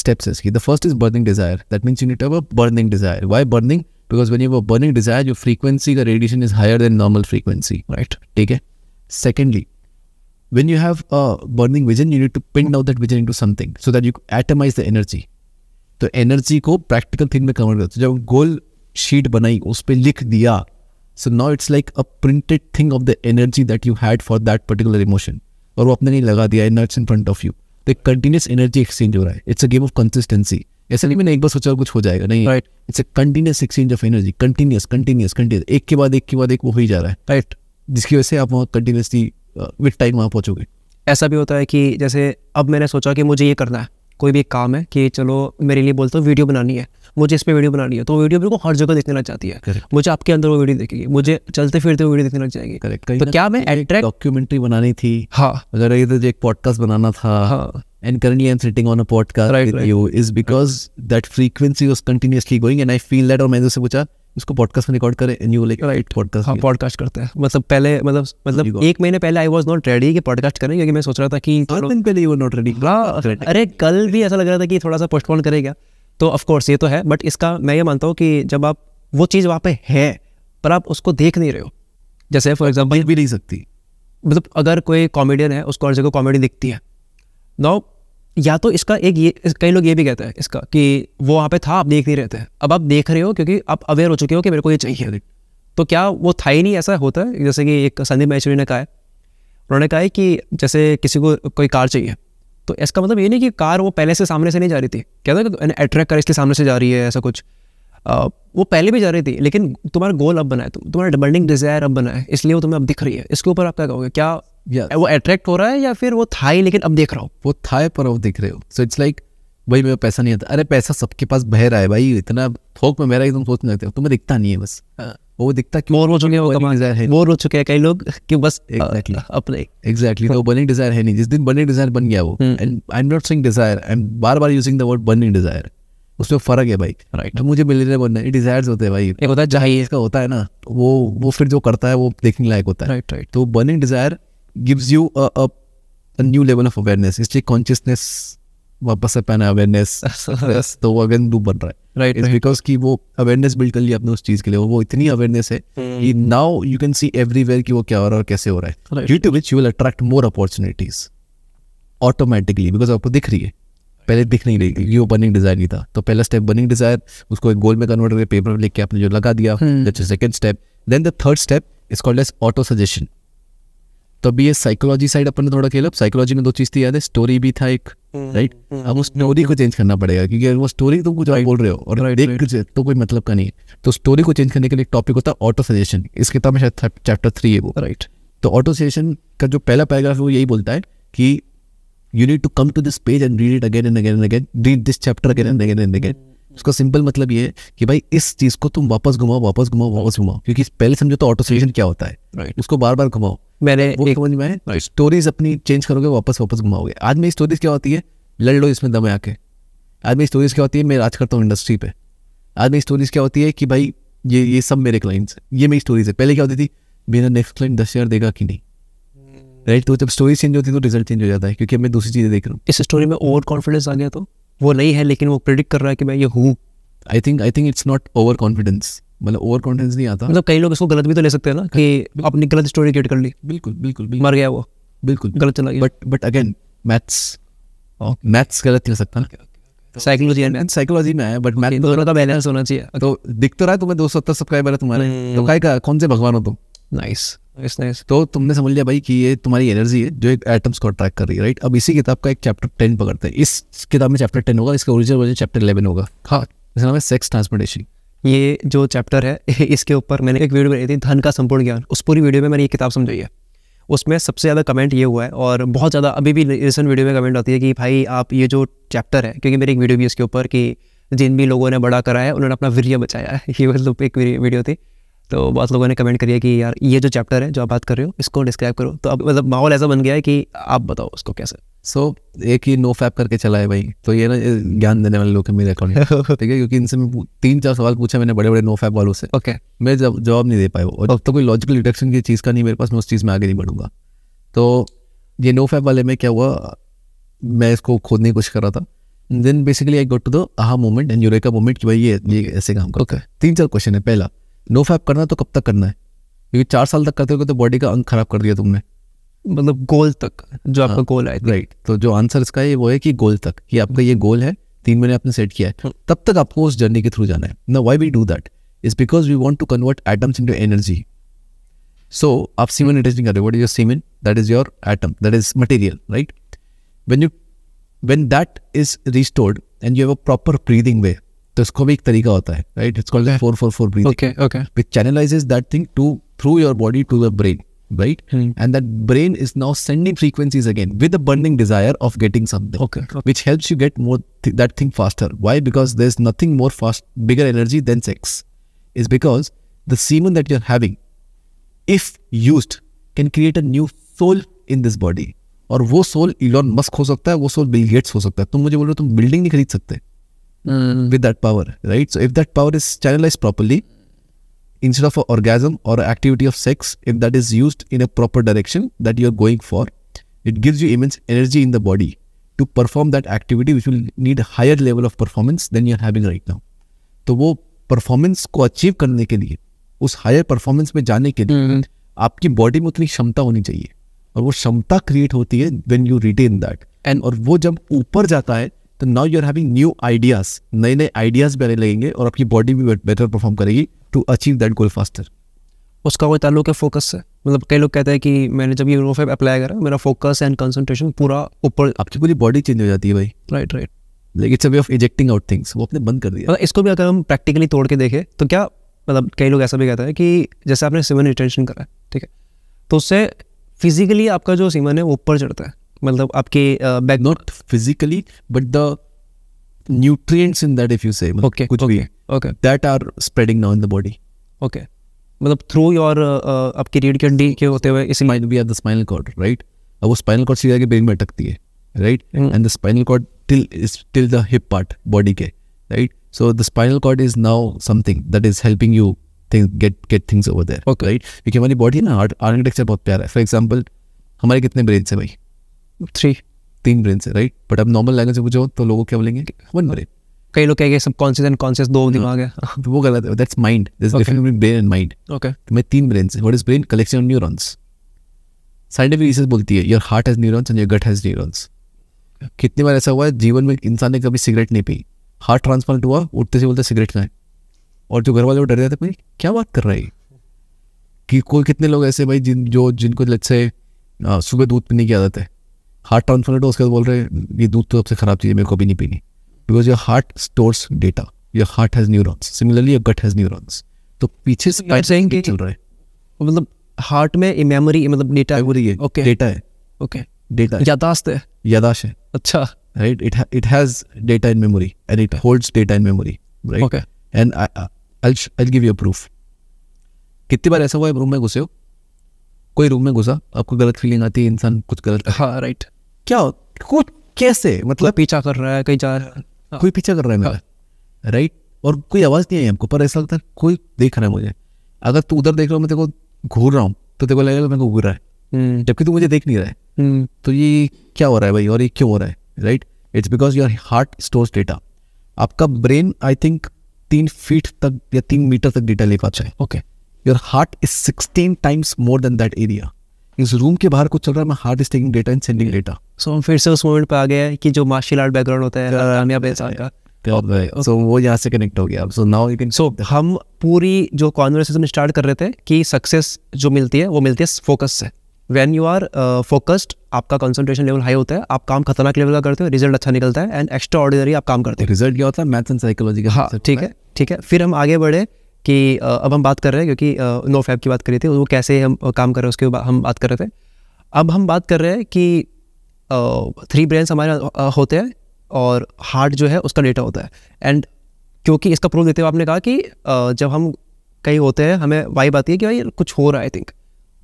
स्टेप्स है इसकी. The first is burning desire, that means you need to have a burning desire. Why burning? Because when you have a burning desire your frequency का radiation is higher than normal frequency, right, ठीक है. Secondly, when you have a burning vision, you need to pin down that vision into something so that you atomize the energy. तो energy को practical thing में convert करते. जब goal sheet बनाई उस पर लिख दिया, so now it's like a printed thing of the energy that you had for that particular emotion, और वो अपने नहीं लगा दिया, now it's in front of you. तो एक continuous energy exchange हो रहा है. It's a game of consistency. ऐसा नहीं मैंने एक बार सोचा कुछ हो जाएगा, नहीं, right. It's a continuous exchange of energy, continuous, एक के बाद एक वो हो ही जा रहा है, right. जिसकी वजह से आप वहाँ continuously विद टाइम वहाँ पहुँचोगे. ऐसा भी होता है कि जैसे अब मैंने सोचा कि मुझे ये करना है, कोई भी एक काम है कि चलो मेरे लिए बोलते हो वीडियो बनानी है, मुझे इस पर वीडियो बनानी है, तो वीडियो मेरे को हर जगह देखना चाहती है. Correct. मुझे आपके अंदर वो वीडियो देखेगी, मुझे चलते फिरते वो वीडियो देखना चाहिए. तो क्या मैं डॉक्यूमेंट्री बनानी थी, हाँ, अगर एक पॉडकास्ट बनाना था, हाँ, and currently I am sitting on a podcast you is because that frequency was continuously going and I feel that. और मैंने उससे पूछा इसको पॉडकास्ट में रिकॉर्ड करें, न्यू लाइक राइट पॉडकास्ट, हाँ पॉडकास्ट करते हैं. मतलब पहले मतलब एक महीने पहले आई वाज नॉट रेडी कि पॉडकास्ट करें, क्योंकि मैं सोच रहा था कि 1 दिन पहले ही वो नॉट रेडी, अरे कल भी ऐसा लग रहा था कि थोड़ा सा पोस्टपोन करेगा. तो ऑफकोर्स ये तो है, बट इसका मैं ये मानता हूँ कि जब आप वो चीज़ वहाँ पे है पर आप उसको देख नहीं रहे हो, जैसे फॉर एग्जाम्पल भी नहीं सकती, मतलब अगर कोई कॉमेडियन है उसको हर जगह कॉमेडी दिखती है ना, या तो इसका एक ये कई लोग ये भी कहते हैं इसका कि वो वहाँ पे था आप देख नहीं रहते हैं, अब आप देख रहे हो क्योंकि आप अवेयर हो चुके हो कि मेरे को ये चाहिए. तो क्या वो था ही नहीं? ऐसा होता है जैसे कि एक संदीप महेश्वरी ने कहा है, उन्होंने कहा है कि जैसे किसी को कोई कार चाहिए, तो इसका मतलब ये नहीं कि कार वो पहले से सामने से नहीं जा रही थी, कहते हैं अट्रैक्ट कर इसलिए सामने से जा रही है, ऐसा कुछ. वो पहले भी जा रही थी, लेकिन तुम्हारा गोल अब बनाए, तुम्हारा बर्निंग डिजायर अब बनाए, इसलिए वो तुम्हें अब दिख रही है. इसके ऊपर आप क्या कहोगे, क्या वो अट्रैक्ट हो रहा है या फिर वो था ही लेकिन अब देख रहा हो? वो था है पर अब देख रहे हो. सो इट्स लाइक भाई मेरा पैसा नहीं आता, अरे पैसा सबके पास बह रहा है भाई, इतना थोक में मेरा एकदम सोचने लगते हो, तुम्हें दिखता नहीं है बस. वो दिखता क्यों? वो रो चुके हैं कई लोग कि बस अपने एग्जैक्टली तो बर्निंग डिजायर है नहीं, जिस दिन बर्निंग डिजायर बन गया वो. And I am not saying desire, I am बार बार using the word burning desire, उसमें फ़र्क है भाई, राइट. तो मुझे मिलने बनना है, डिजायर्स होते हैं भाई, एक होता है चाहिए, इसका होता है ना वो फिर जो करता है वो देखने लायक होता है, राइट राइट. तो burning desire gives you a new level of awareness, इसलिए कॉन्शियसनेस वापस अपना अवेयरनेस तो वो अगेन डू बन रहा है, राइट. इट्स बिकॉज कि वो अवेयरनेस बिल्ड कर लिया अपने उस चीज़ के लिए, वो इतनी अवेयरनेस है कि now you can see everywhere कि वो क्या हो रहा है और कैसे हो रहा है, due to which you will attract more opportunities automatically, because आपको दिख रही है, पहले दिख नहीं रही क्योंकि वो बर्निंग डिजायर नहीं था. तो पहला स्टेप बर्निंग डिजायर, उसको एक गोल में कन्वर्ट करके पेपर में लिख के आपने जो लगा दिया, that's the second step. Then the third step is called as auto suggestion. तो अभी ये साइकोलॉजी साइड अपन ने थोड़ा खेला. साइकोलॉजी में 2 चीज़ थी याद है, स्टोरी भी था एक, राइट. अब उस स्टोरी को चेंज करना पड़ेगा क्योंकि वो स्टोरी तो कुछ बोल रहे हो और देख कुछ तो कोई मतलब का नहीं है. तो स्टोरी को चेंज करने के लिए एक टॉपिक होता है ऑटो सजेशन, इस किताब में शायद चैप्टर 3 है वो, राइट. तो ऑटो सजेशन का जो पहला पैराग्राफ है वो यही बोलता है कि You need to come to this page and read it again and again and again. Read this chapter again and again and again. उसका सिंपल मतलब ये है कि भाई इस चीज़ को तुम वापस घुमाओ, क्योंकि पहले समझो तो ऑटो सजेशन क्या होता है, right. उसको बार बार घुमाओ. मैंने एक समझ में आए, स्टोरीज अपनी चेंज करोगे, वापस घुमाओगे. आज मेरी स्टोरीज क्या होती है, लड़ लो इसमें दम आके. आज मेरी स्टोरीज क्या होती है, मैं राज करता हूँ इंडस्ट्री पे. आज मेरी स्टोरीज क्या होती है कि भाई ये सब मेरे क्लाइंट्स, ये मेरी स्टोरीज है. पहले क्या होती थी, मेरा नेक्स्ट क्लाइंट 10,000 देगा कि नहीं, राइट. तो जब स्टोरी चेंज होती है तो रिजल्ट चेंज हो जाता है, क्योंकि मैं दूसरी चीज़ें देख रहा हूँ. इस स्टोरी में ओवर कॉन्फिडेंस आ गया, तो वो नहीं है लेकिन वो प्रेडिक्ट कर रहा है कि मैं ये हूँ. I think it's not over confidence, मतलब ओवर कॉन्फिडेंस नहीं आता, मतलब कई लोग इसको गलत भी तो ले सकते हैं ना कि अपनी गलत स्टोरी क्रिएट कर ली, बिल्कुल मर गया वो, बिल्कुल गलत चला गया. बट अगेन मैथ्स गलत कर सकता ना, साइकोलॉजी में है, बट मैथ दोनों का बैलेंस होना चाहिए. तो दिख तो रहा है तुम्हें 270 सब्सक्राइबर है तुम्हारे, तो का कौन से भगवान हो तुम, नाइस. तो तुमने समझ लिया भाई कि ये तुम्हारी एनर्जी है जो एक एटम्स को अट्रैक्ट कर रही है, राइट. अब इसी किताब का एक चैप्टर 10 पकड़ते हैं. इस किताब में चैप्टर 10 होगा, इसका ओरिजिनल वर्जन चैप्टर 11 होगा, हाँ. इसका नाम है सेक्स ट्रांसपोर्टेशन. ये जो चैप्टर है इसके ऊपर मैंने एक वीडियो बनाई थी, धन का संपूर्ण ज्ञान. उस पूरी वीडियो में मैंने ये किताब समझाई है, उसमें सबसे ज़्यादा कमेंट ये हुआ है, और बहुत ज़्यादा अभी भी रिसेंट वीडियो में कमेंट आती है कि भाई आप ये जो चैप्टर है, क्योंकि मेरी एक वीडियो भी इसके ऊपर कि जिन भी लोगों ने बड़ा करा है उन्होंने अपना वीर्य बचाया है, ये मतलब एक वीडियो थी. तो बहुत लोगों ने कमेंट करिए कि यार ये जो चैप्टर है जो आप बात कर रहे हो इसको डिस्क्राइब करो, तो अब मतलब माहौल ऐसा बन गया है कि आप बताओ उसको कैसे। सो एक ही नो फैप करके चला है भाई, तो ये ना ज्ञान देने वाले लोग मेरे अकाउंट में, ठीक है, क्योंकि इनसे 3-4 सवाल पूछा मैंने बड़े बड़े नो फैप वालों से। ओके मैं जवाब नहीं दे पाया वो, और तो कोई लॉजिकल डिडक्शन की चीज़ का नहीं मेरे पास, मैं उस चीज़ में आगे नहीं बढ़ूंगा। तो ये नो फैप वाले में क्या हुआ, मैं इसको खोदने की कोशिश कर रहा था, then basically I got to the aha moment and eureka moment कि भाई ये ऐसे काम करता है। 3-4 क्वेश्चन है। पहला, नो फैप करना तो कब तक करना है, क्योंकि 4 साल तक करते हो तो बॉडी का अंग खराब कर दिया तुमने, मतलब गोल तक जो आपका गोल है, राइट। तो जो आंसर इसका है वो है कि गोल तक, कि आपका ये गोल है 3 महीने आपने सेट किया है, तब तक आपको उस जर्नी के थ्रू जाना है ना। Why we do that is because we want to convert atoms into energy. So आप सीमेन इंटरेस्टिंग कर रहे हो, what is your semen, that is your atom, that is material, right. When that is restored and you have a proper breathing way, तो इसको भी एक तरीका होता है, right, it's called 4-4-4 breathing. Okay okay, which चैनलाइजेस that thing to through your body to your brain, right, and that brain is now sending frequencies again with a burning desire of getting something, okay, which helps you get more that thing faster. Why? Because there is nothing more fast bigger energy than sex, is because the semen that you are having if used can create a new soul in this body, और वो soul Elon Musk हो सकता है, वो soul Bill Gates हो सकता है। तुम मुझे बोल रहे हो तुम बिल्डिंग नहीं खरीद सकते with that power, right? So if that power is channelized properly, instead of an orgasm or an activity of sex, if that is used in a proper direction that you are going for, it gives you immense energy in the body to perform that activity which will need a higher level of performance than you are having right now. तो वो performance को achieve करने के लिए, उस higher performance में जाने के लिए आपकी body में उतनी क्षमता होनी चाहिए, और वो क्षमता create होती है when you retain that, and और वो जब ऊपर जाता है तो now you are having new ideas, नए नए आइडियाज भी आने लगेंगे, और आपकी बॉडी भी बेटर परफॉर्म करेगी to achieve that goal faster. उसका कोई ताल्लुक है फोकस से? मतलब कई लोग कहते हैं कि मैंने जब ये नो फैप अप्लाई करा मेरा फोकस एंड कंसंट्रेशन पूरा ऊपर, आपकी पूरी बॉडी चेंज हो जाती है भाई, right right, like it's a way of ejecting out things, वो आपने बंद कर दिया। इसको भी अगर हम प्रैक्टिकली तोड़ के देखें तो क्या, मतलब कई लोग ऐसा भी कहते हैं कि जैसे आपने सीमन रिटेंशन करा है, ठीक है, तो उससे फिजिकली आपका जो सीमन है वो ऊपर चढ़ता है, मतलब आपके back, not physically but the nutrients in that if you say, okay कुछ भी okay that are spreading now in the body, okay, मतलब थ्रू योर आपकी रीढ़ की हड्डी के होते हुए इसी mind we are the spinal cord, right. अब वो स्पाइनल कॉर्ड सीधा के ब्रेन में अटकती है, right, and the spinal cord till the hip part body के, right. So the spinal cord is now something that is helping you get things over there, okay, right, क्योंकि हमारी body ना architecture बहुत प्यारा है। फॉर एग्जाम्पल हमारे कितने brain से भाई, 3 ब्रेन से, राइट, बट अब नॉर्मल लैंग्वेज में पूछो तो लोगों क्या बोलेंगे 1 ब्रेन। कई लोग कहेंगे सबकॉन्शियस एंड कॉन्शियस 2 दिमाग है, तो वो गलत है, that's mind, this difference between brain and mind, okay. तो मैं 3 ब्रेन से, what is brain, collection of neurons, scientific research बोलती है your heart has neurons and your gut has neurons. कितनी बार ऐसा हुआ है जीवन में इंसान ने कभी सिगरेट नहीं पी, हार्ट ट्रांसप्लांट हुआ, उठते से बोलते सिगरेट खाएं, और जो घर वाले वो डर जाते भाई क्या बात कर रहा है कि कोई, कितने लोग ऐसे भाई जिनको जैसे सुबह दूध पीने की आदत है, हार्ट ट्रांसप्लांट हो उसके बाद बोल रहे हैं ये दूध तो सबसे खराब चीज़ है, मेरे को भी नहीं पीनी, because your heart stores data, your heart has neurons, similarly your gut has neurons. तो पीछे से चल रहा है, मतलब हार्ट में मेमोरी, मतलब डेटा है, ओके डेटा है, ओके डेटा, यादाश्त है, यादाश्त है, अच्छा, right, it has data in memory and it holds data in memory, right, okay, and I give you a proof. कितनी बार ऐसा हुआ है रूम में घुसे हो, कोई रूम में घुसा, आपको गलत फीलिंग आती है, इंसान कुछ गलत, हाँ राइट, क्या कुछ कैसे, मतलब पीछा कर रहा है, कहीं जा रहा है, कोई पीछा कर रहा है मेरा, राइट, और कोई आवाज़ नहीं आई हमको, पर ऐसा लगता है कोई देख रहा है मुझे। अगर तू उधर देख रहा हो, मैं तेरे को घूर रहा हूँ, तो तेरे को लगेगा मेरे को घूर रहा है, जबकि तू मुझे देख नहीं रहा है, तो ये क्या हो रहा है भाई, और ये क्यों हो रहा है, right. It's because your heart stores data. आपका ब्रेन आई थिंक 3 फीट तक या 3 मीटर तक डेटा ले पाता है, okay, your heart is 16 times more than that area. इस रूम के बाहर कुछ चल रहा है, मैं heart is taking data and sending data. So हम फिर से उस मोमेंट पे आ गए हैं कि जो मार्शल आर्ट बैकग्राउंड होता है, सो वो यहाँ से कनेक्ट हो गया। So now you can, so हम पूरी जो कॉन्वर्सेशन स्टार्ट कर रहे थे कि सक्सेस जो मिलती है वो मिलती है फोकस से। व्हेन यू आर फोकस्ड, आपका कंसंट्रेशन लेवल हाई होता है, आप काम खतरनाक लेवल का करते हो, रिजल्ट अच्छा निकलता है, एंड एक्स्ट्रा ऑर्डिनरी आप काम करते हो। रिजल्ट क्या होता है, मैथ्स एंड साइकोलॉजी का, हाँ ठीक है ठीक है। फिर हम आगे बढ़े कि अब हम बात कर रहे हैं, क्योंकि नो फैप की बात करी थी, वो कैसे हम काम कर रहे हैं उसके हम बात कर रहे थे। अब हम बात कर रहे हैं कि 3 ब्रेन्स हमारे होते हैं और हार्ट जो है उसका डेटा होता है, एंड क्योंकि इसका प्रूफ देते हुए आपने कहा कि जब हम कई होते हैं, हमें वाइब आती है कि भाई कुछ हो रहा है आई थिंक,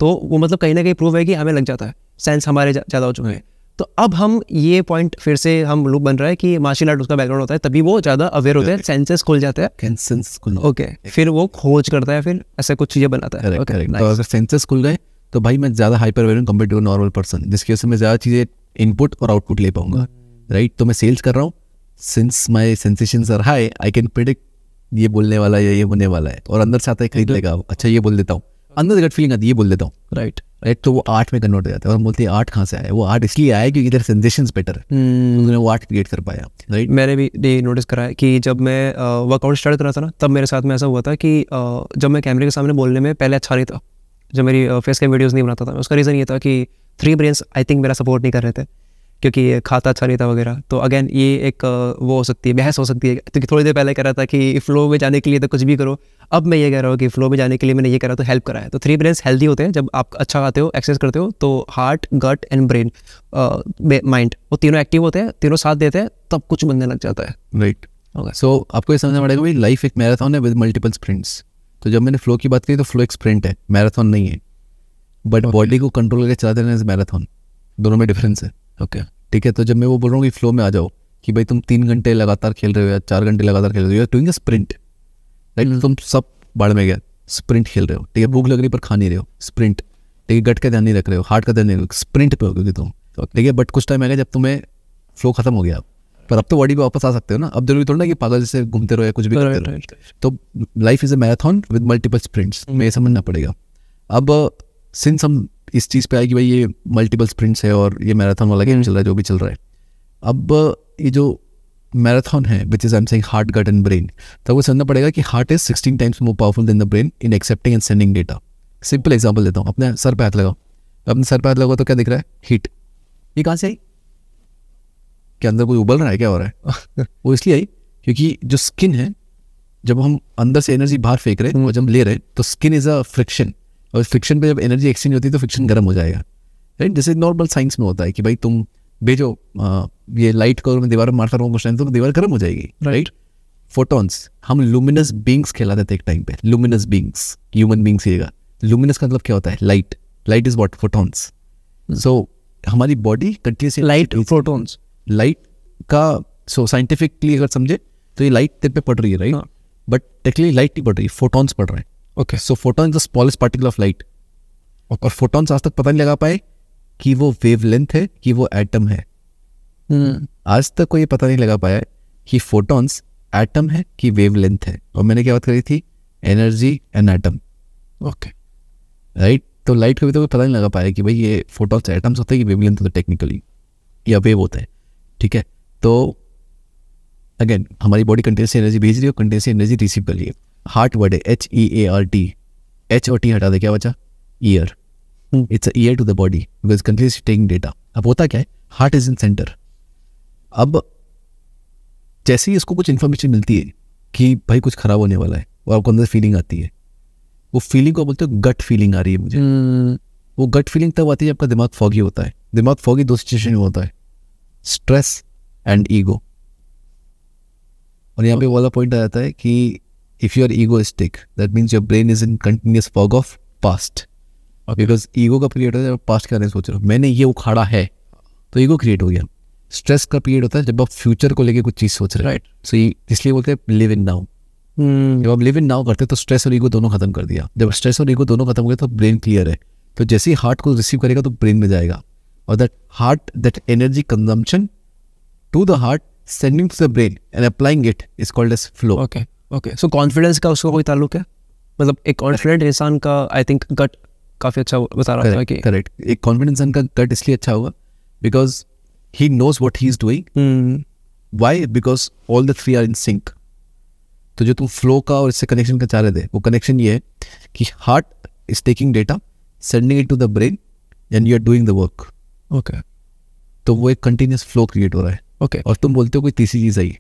तो वो मतलब कहीं ना कहीं प्रूव है कि हमें लग जाता है, सेंस हमारे ज़्यादा हो चुके हैं। तो अब हम ये पॉइंट फिर से हम लूप बन रहा है कि मार्शल आर्ट उसका बैकग्राउंड होता है, तभी वो ज़्यादा अवेयर होता है, सेंसेस खुल जाते हैं, ओके, फिर वो खोज करता है, फिर ऐसे कुछ चीज़ें बनाता है। अगर सेंसेस खुल गए तो भाई मैं ज़्यादा हाइपर अवेयर हूँ कम्पेयर टू नॉर्मल पर्सन, जिसकी वजह से मैं ज़्यादा चीज़ें इनपुट और आउटपुट ले पाऊंगा, राइट। तो मैं सेल्स कर रहा हूँ, since my sensations are high I can predict ये बोलने वाला है या ये होने वाला है, और अंदर से आता है खरीद लेगा, अच्छा ये बोल देता हूँ, अंदर से गट फीलिंग आती है ये बोल देता हूँ, राइट। तो वो आर्ट में कन्वर्ट हो जाता है, और बोलते हैं आर्ट कहाँ से आया, वो आर्ट इसलिए आया क्योंकि इधर सेंसेशंस बेटर है, उन्होंने वो आर्ट क्रिएट कर पाया, राइट। मैंने भी ये नोटिस करा है कि जब मैं वर्कआउट स्टार्ट कर रहा था ना, तब मेरे साथ में ऐसा हुआ था कि जब मैं कैमरे के सामने बोलने में पहले अच्छा नहीं था, जब मेरी फेस कैम वीडियोज़ नहीं बनाता था, उसका रीज़न ये था कि 3 ब्रेन्स आई थिंक मेरा सपोर्ट नहीं कर रहे थे, क्योंकि खाता अच्छा नहीं था वगैरह। तो अगेन ये एक वो हो सकती है, बहस हो सकती है, क्योंकि थोड़ी देर पहले कह रहा था कि फ्लो में जाने के लिए तो कुछ भी करो, अब मैं ये कह रहा हूँ कि फ्लो में जाने के लिए मैंने ये करा तो हेल्प करा है। तो 3 ब्रेन्स हेल्दी होते हैं जब आप अच्छा खाते हो, एक्सरसाइज करते हो, तो heart, gut and brain, mind, वो तीनों एक्टिव होते हैं, तीनों साथ देते हैं, तब कुछ बनने लग जाता है, राइट। सो आपको ये समझना पड़ेगा भाई लाइफ एक मैराथन है विद मल्टीपल स्प्रिंट्स। तो जब मैंने फ्लो की बात की तो फ्लो एक स्प्रिंट है, मैराथन नहीं है, बट बॉडी को कंट्रोल करके चलाते रहना इज मैराथन, दोनों में डिफरेंस है, ओके, ठीक है। तो जब मैं वो बोल रहा हूँ कि फ्लो में आ जाओ कि भाई तुम 3 घंटे लगातार खेल रहे हो या 4 घंटे लगातार खेल रहे हो, you are doing a sprint, right. तुम सब बाढ़ में गया, स्प्रिंट खेल रहे हो, ठीक है, भूख लग रही पर खा नहीं रहे हो, स्प्रिंट, ठीक है, गट का ध्यान नहीं रख रहे हो, हार्ट का ध्यान नहीं रख रहे हो, स्प्रिंट पे हो गए तुम, ठीक है। बट कुछ टाइम आएगा जब तुम्हें फ्लो खत्म हो गया, पर अब तो बॉडी पे वापस आ सकते हो ना, अब जरूरी थोड़ा ना कि पागल जैसे घूमते रहो या कुछ भी करते रहो। तो life is a marathon with multiple sprints, हमें ये समझना पड़ेगा। अब सिंस हम इस चीज़ पे आए कि भाई ये मल्टीपल स्प्रिंट्स है और ये मैराथन वाला गेम चल रहा है, जो भी चल रहा है, अब ये जो मैराथन है which is I am saying heart, gut and brain, तो वो समझना पड़ेगा कि heart is 16 times more powerful than the brain in accepting and sending data. Simple example देता हूँ, अपने सर पे हाथ लगाओ, अपने सर पे हाथ लगाओ तो क्या दिख रहा है, हीट। ये कहाँ से आई, क्या अंदर कोई उबल रहा है, क्या हो रहा है? वो इसलिए आई क्योंकि जो स्किन है, जब हम अंदर से एनर्जी बाहर फेंक रहे हैं और जब ले रहे हैं तो स्किन इज अ फ्रिक्शन, और फ्रिक्शन पे जब एनर्जी एक्सचेंज होती है तो फ्रिक्शन गर्म हो जाएगा, राइट। जैसे नॉर्मल साइंस में होता है कि भाई तुम भेजो ये लाइट को दीवार में मारता रहूँ कुछ टाइम तो दीवार गर्म हो जाएगी, राइट। फोटॉन्स, हम लुमिनस बींग्स कहलाते थे एक टाइम पे, लुमिनस बींग्स, ह्यूमन बींग्स, येगा लुमिनस का मतलब क्या होता है, light, light is what, photons. So हमारी body continuously light, photons, light का, सो साइंटिफिकली अगर समझे तो ये लाइट तेरे पे पड़ रही है, राइट, बट टेक्निकली लाइट नहीं पड़ रही, फोटॉन्स पड़ रहे हैं, okay. So photon is the smallest particle of light, और फोटॉन्स आज तक पता नहीं लगा पाए कि वो वेवलेंथ है कि वो एटम है, आज तक कोई पता नहीं लगा पाया कि फोटॉन्स एटम है कि वेवलेंथ है। और मैंने क्या बात करी थी, energy and atom, okay, right. तो लाइट को भी तो कोई पता नहीं लगा पाया कि भाई ये फोटॉन्स एटम्स होते हैं कि वेवलेंथ होते टेक्निकली या वेव होता है, ठीक है। तो अगेन हमारी बॉडी कंटिन्यूस एनर्जी भेज रही है, कंटिन्यूस एनर्जी रिसीव कर रही है। हार्ट वर्ड है HEART, H और T हटा दे, क्या बचा, ear, it's a ear to the body because continuously taking data. अब होता क्या है, हार्ट इज इन सेंटर। अब जैसे ही इसको कुछ इन्फॉर्मेशन मिलती है कि भाई कुछ खराब होने वाला है और आपको अंदर फीलिंग आती है, वो फीलिंग को बोलते हो गट फीलिंग आ रही है मुझे। वो गट फीलिंग तब आती है आपका दिमाग फॉगी होता है। दिमाग फॉगी दो सिचुएशन में होता है, स्ट्रेस एंड ईगो। और यहाँ पे वाला पॉइंट आ जाता है कि if you are egoistic that means your brain is in continuous fog of past, okay, because ego का पीरियड होता है जब पास्ट के बारे में सोच रहे हो, मैंने ये उखाड़ा है तो ईगो क्रिएट हो गया। स्ट्रेस का पीरियड होता है जब आप फ्यूचर को लेके कुछ चीज़ सोच रहे हो, राइट। सो इसलिए बोलते हैं लिव इन नाउ। जब आप लिव इन नाउ करते हो तो स्ट्रेस और ईगो दोनों खत्म कर दिया। जब स्ट्रेस और ईगो दोनों खत्म हो गए तो ब्रेन क्लियर है, तो जैसे ही हार्ट को रिसीव करेगा तो ब्रेन में जाएगा, और that heart that energy consumption to the heart sending to the brain and applying it is called as flow, okay. Okay, so confidence का उसका कोई ताल्लुक है? मतलब एक कॉन्फिडेंट इंसान का आई थिंक गट काफ़ी अच्छा बता रहा था कि करेक्ट, एक कॉन्फिडेंट इंसान का गट इसलिए अच्छा होगा because he knows what he is doing. Why? Because all the three are in sync. तो जो तुम फ्लो का और इससे कनेक्शन का चाह रहे थे, वो कनेक्शन ये है कि heart is taking data, sending it to the brain and you are doing the work, okay. तो वो एक कंटिन्यूस फ्लो क्रिएट हो रहा है, ओके और तुम बोलते हो कोई तीसरी चीज़ आई,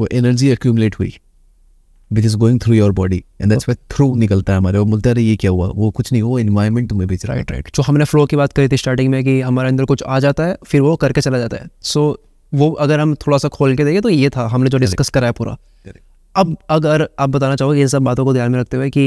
वो एनर्जी एक्यूमुलेट हुई which is going through your body and that's why through निकलता है हमारे। वो बोलते हैं ये क्या हुआ, वो कुछ नहीं, वो एनवायरमेंट तुम्हें भेज रहा है, राइट। सो हमने फ्लो की बात करी थी स्टार्टिंग में कि हमारे अंदर कुछ आ जाता है फिर वो करके चला जाता है। सो वो अगर हम थोड़ा सा खोल के देखें तो ये था हमने जो डिस्कस करा है पूरा। अब अगर आप बताना चाहोगे इन सब बातों को ध्यान में रखते हुए कि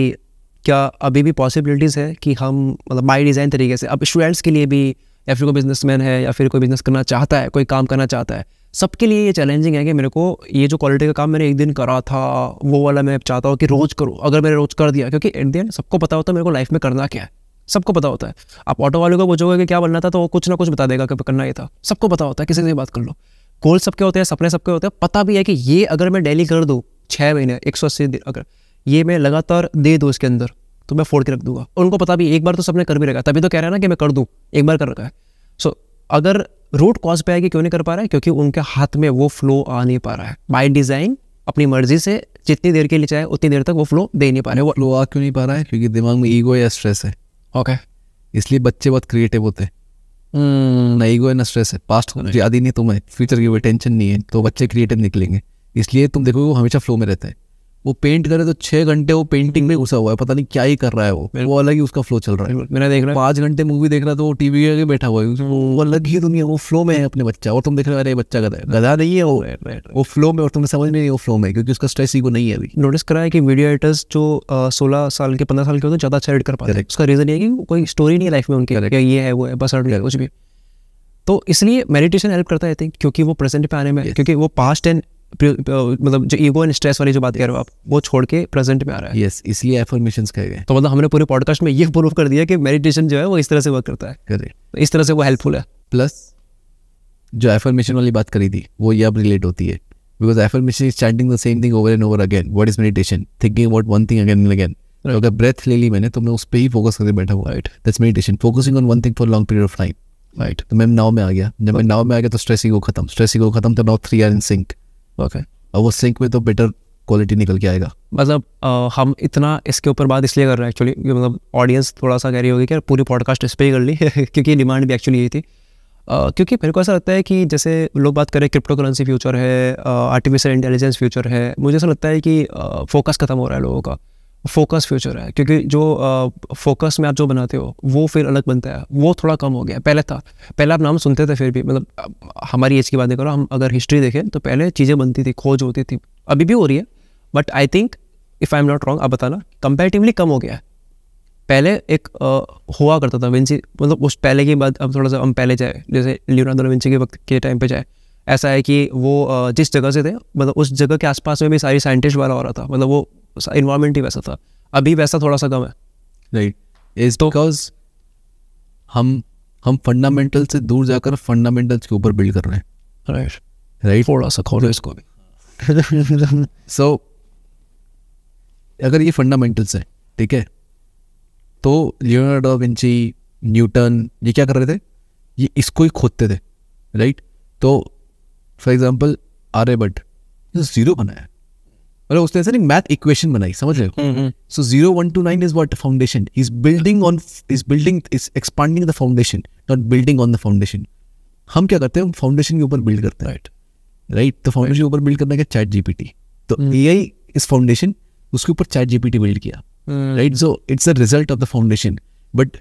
क्या अभी भी पॉसिबिलिटीज़ है कि हम मतलब बाई डिज़ाइन तरीके से अब स्टूडेंट्स के लिए भी, या फिर कोई बिजनेसमैन है या फिर कोई बिजनेस करना चाहता है, कोई काम करना चाहता है, सबके लिए ये चैलेंजिंग है कि मेरे को ये जो क्वालिटी का काम मैंने एक दिन करा था वो वाला मैं चाहता हूँ कि रोज़ करूँ। अगर मैंने रोज़ कर दिया, क्योंकि एट द एंड सबको पता होता है मेरे को लाइफ में करना क्या है, सबको पता होता है। आप ऑटो वाले को पूछोगे कि क्या बनना था तो वो कुछ ना कुछ बता देगा कि करना ये था, सबको पता होता है, किसी से बात कर लो। गोल सबके होते हैं, सपने सबके होते हैं, पता भी है कि ये अगर मैं डेली कर दूँ 6 महीने 180 दिन, अगर ये मैं लगातार दे दूँ इसके अंदर तो मैं फोड़ के रख दूंगा। उनको पता भी, एक बार तो सबने कर भी रखा, तभी तो कह रहा है ना कि मैं कर दूँ, एक बार कर रखा है। सो अगर रूट कॉज पे है कि क्यों नहीं कर पा रहा है, क्योंकि उनके हाथ में वो फ्लो आ नहीं पा रहा है। बाय डिज़ाइन अपनी मर्जी से जितनी देर के लिए चाहे उतनी देर तक वो फ्लो दे नहीं पा रहे। वो फ्लो आ क्यों नहीं पा रहा है? क्योंकि दिमाग में ईगो या स्ट्रेस है। ओके, इसलिए बच्चे बहुत क्रिएटिव होते हैं। ना ईगो है ना स्ट्रेस है, पास्ट याद ही नहीं तुम्हें, फ्यूचर की कोई टेंशन नहीं है, तो बच्चे क्रिएटिव निकलेंगे। इसलिए तुम देखोगे वो हमेशा फ्लो में रहता है। वो पेंट करे तो 6 घंटे वो पेंटिंग में घुसा हुआ है, पता नहीं क्या ही कर रहा है वो अलग ही उसका फ्लो चल रहा है। मैंने देख रहा है 5 घंटे मूवी देख रहा तो वो टीवी के बैठा हुआ है, वो अलग ही दुनिया, वो फ्लो में है अपने बच्चा। और तुम देख रहे हो अरे बच्चा गधा है, गधा नहीं है वो फ्लो में, और तुम्हें समझ नहीं वो फ्लो में, क्योंकि उसका स्ट्रेस ही को नहीं है। अभी नोटिस करा है कि वीडियो एडिटर्स जो 16 साल के 15 साल के होते हैं ज़्यादा अच्छा एडिट कर पाते हैं। उसका रीज़न ये कि कोई स्टोरी नहीं है लाइफ में उनकी, ये है वो है बस, हट कुछ भी। तो इसलिए मेडिटेशन हेल्प करता है आई थिंक, क्योंकि वो प्रेजेंट पे आने में, क्योंकि वो पास्ट एंड मतलब जो ईगो एंड स्ट्रेस वाली जो बात कर रहे हो आप, वो छोड़ के प्रेजेंट में आ रहा है। यस, इसलिए एफर्मेशंस कहे गए। तो मतलब हमने पूरे पॉडकास्ट में ये प्रूव कर दिया कि मेडिटेशन जो है वो इस तरह से वर्क करता है। करेक्ट, इस तरह से वो हेल्पफुल है। प्लस जो एफर्मेशन वाली बात करी थी वो ये अब रिलेट होती है, because affirmation is chanting the same thing over and over again. What is meditation? Thinking about one thing again and again. अगर ब्रेथ ले ली मैंने तो मैं उस पर ही फोकस करके बैठा हुआ। Right, that's meditation, focusing on one thing for long period of time. Right, तो मैं नाव में आ गया। जब मैं नाव में आ गया तो स्ट्रेस ईगो खत्म, तो now 3 are in sync. Okay, अब वो सिंक में तो बेटर क्वालिटी निकल के आएगा। मतलब हम इतना इसके ऊपर बात इसलिए कर रहे हैं एक्चुअली, मतलब ऑडियंस थोड़ा सा कह रही होगी कि पूरी पॉडकास्ट इस पर ही कर ली क्योंकि डिमांड भी एक्चुअली यही थी। क्योंकि मेरे को ऐसा लगता है कि जैसे लोग बात करें क्रिप्टो करेंसी फ्यूचर है, आर्टिफिशियल इंटेलिजेंस फ्यूचर है, मुझे ऐसा लगता है कि फोकस खत्म हो रहा है लोगों का, फोकस फ्यूचर है। क्योंकि जो फोकस में आप जो बनाते हो वो फिर अलग बनता है, वो थोड़ा कम हो गया। पहले था, पहले आप नाम सुनते थे फिर भी, मतलब हमारी एज की बातें करो, हम अगर हिस्ट्री देखें तो पहले चीज़ें बनती थी, खोज होती थी, अभी भी हो रही है, but I think if I am not wrong, आप बताना, कंपैरेटिवली कम हो गया है। पहले एक हुआ करता था विंची, मतलब उस पहले की बात, अब थोड़ा सा हम पहले जाए, जैसे लियोनार्डो दा विंची के वक्त के टाइम पर जाए, ऐसा है कि वो जिस जगह से थे मतलब उस जगह के आसपास में भी सारी साइंटिस्ट वाला हो रहा था, मतलब वो इन्वायरमेंट ही वैसा था। अभी वैसा थोड़ा सा कम है। राइट, इज बिकॉज हम फंडामेंटल से दूर जाकर फंडामेंटल्स के ऊपर बिल्ड कर रहे हैं। राइट, थोड़ा सा खोलो इसको भी। सो अगर ये फंडामेंटल्स है, ठीक है, तो लियोनार्डो दा विंची, न्यूटन, ये क्या कर रहे थे? ये इसको ही खोदते थे। राइट, तो फॉर एग्जाम्पल आर्यभट्ट जीरो बनाया, मतलब उसने ऐसा नहीं, मैथ इक्वेशन बनाई, समझ रहे हो? So 0 1 2 9 is what foundation, is building on, is building, is expanding the foundation, not building on the foundation. हम क्या करते हैं? हम फाउंडेशन के ऊपर बिल्ड करते हैं। राइट, तो फाउंडेशन के ऊपर बिल्ड करना क्या? Chat GPT. तो एआई इज फाउंडेशन, उसके ऊपर चैट जीपीटी बिल्ड किया। Right, so it's a result of the foundation. But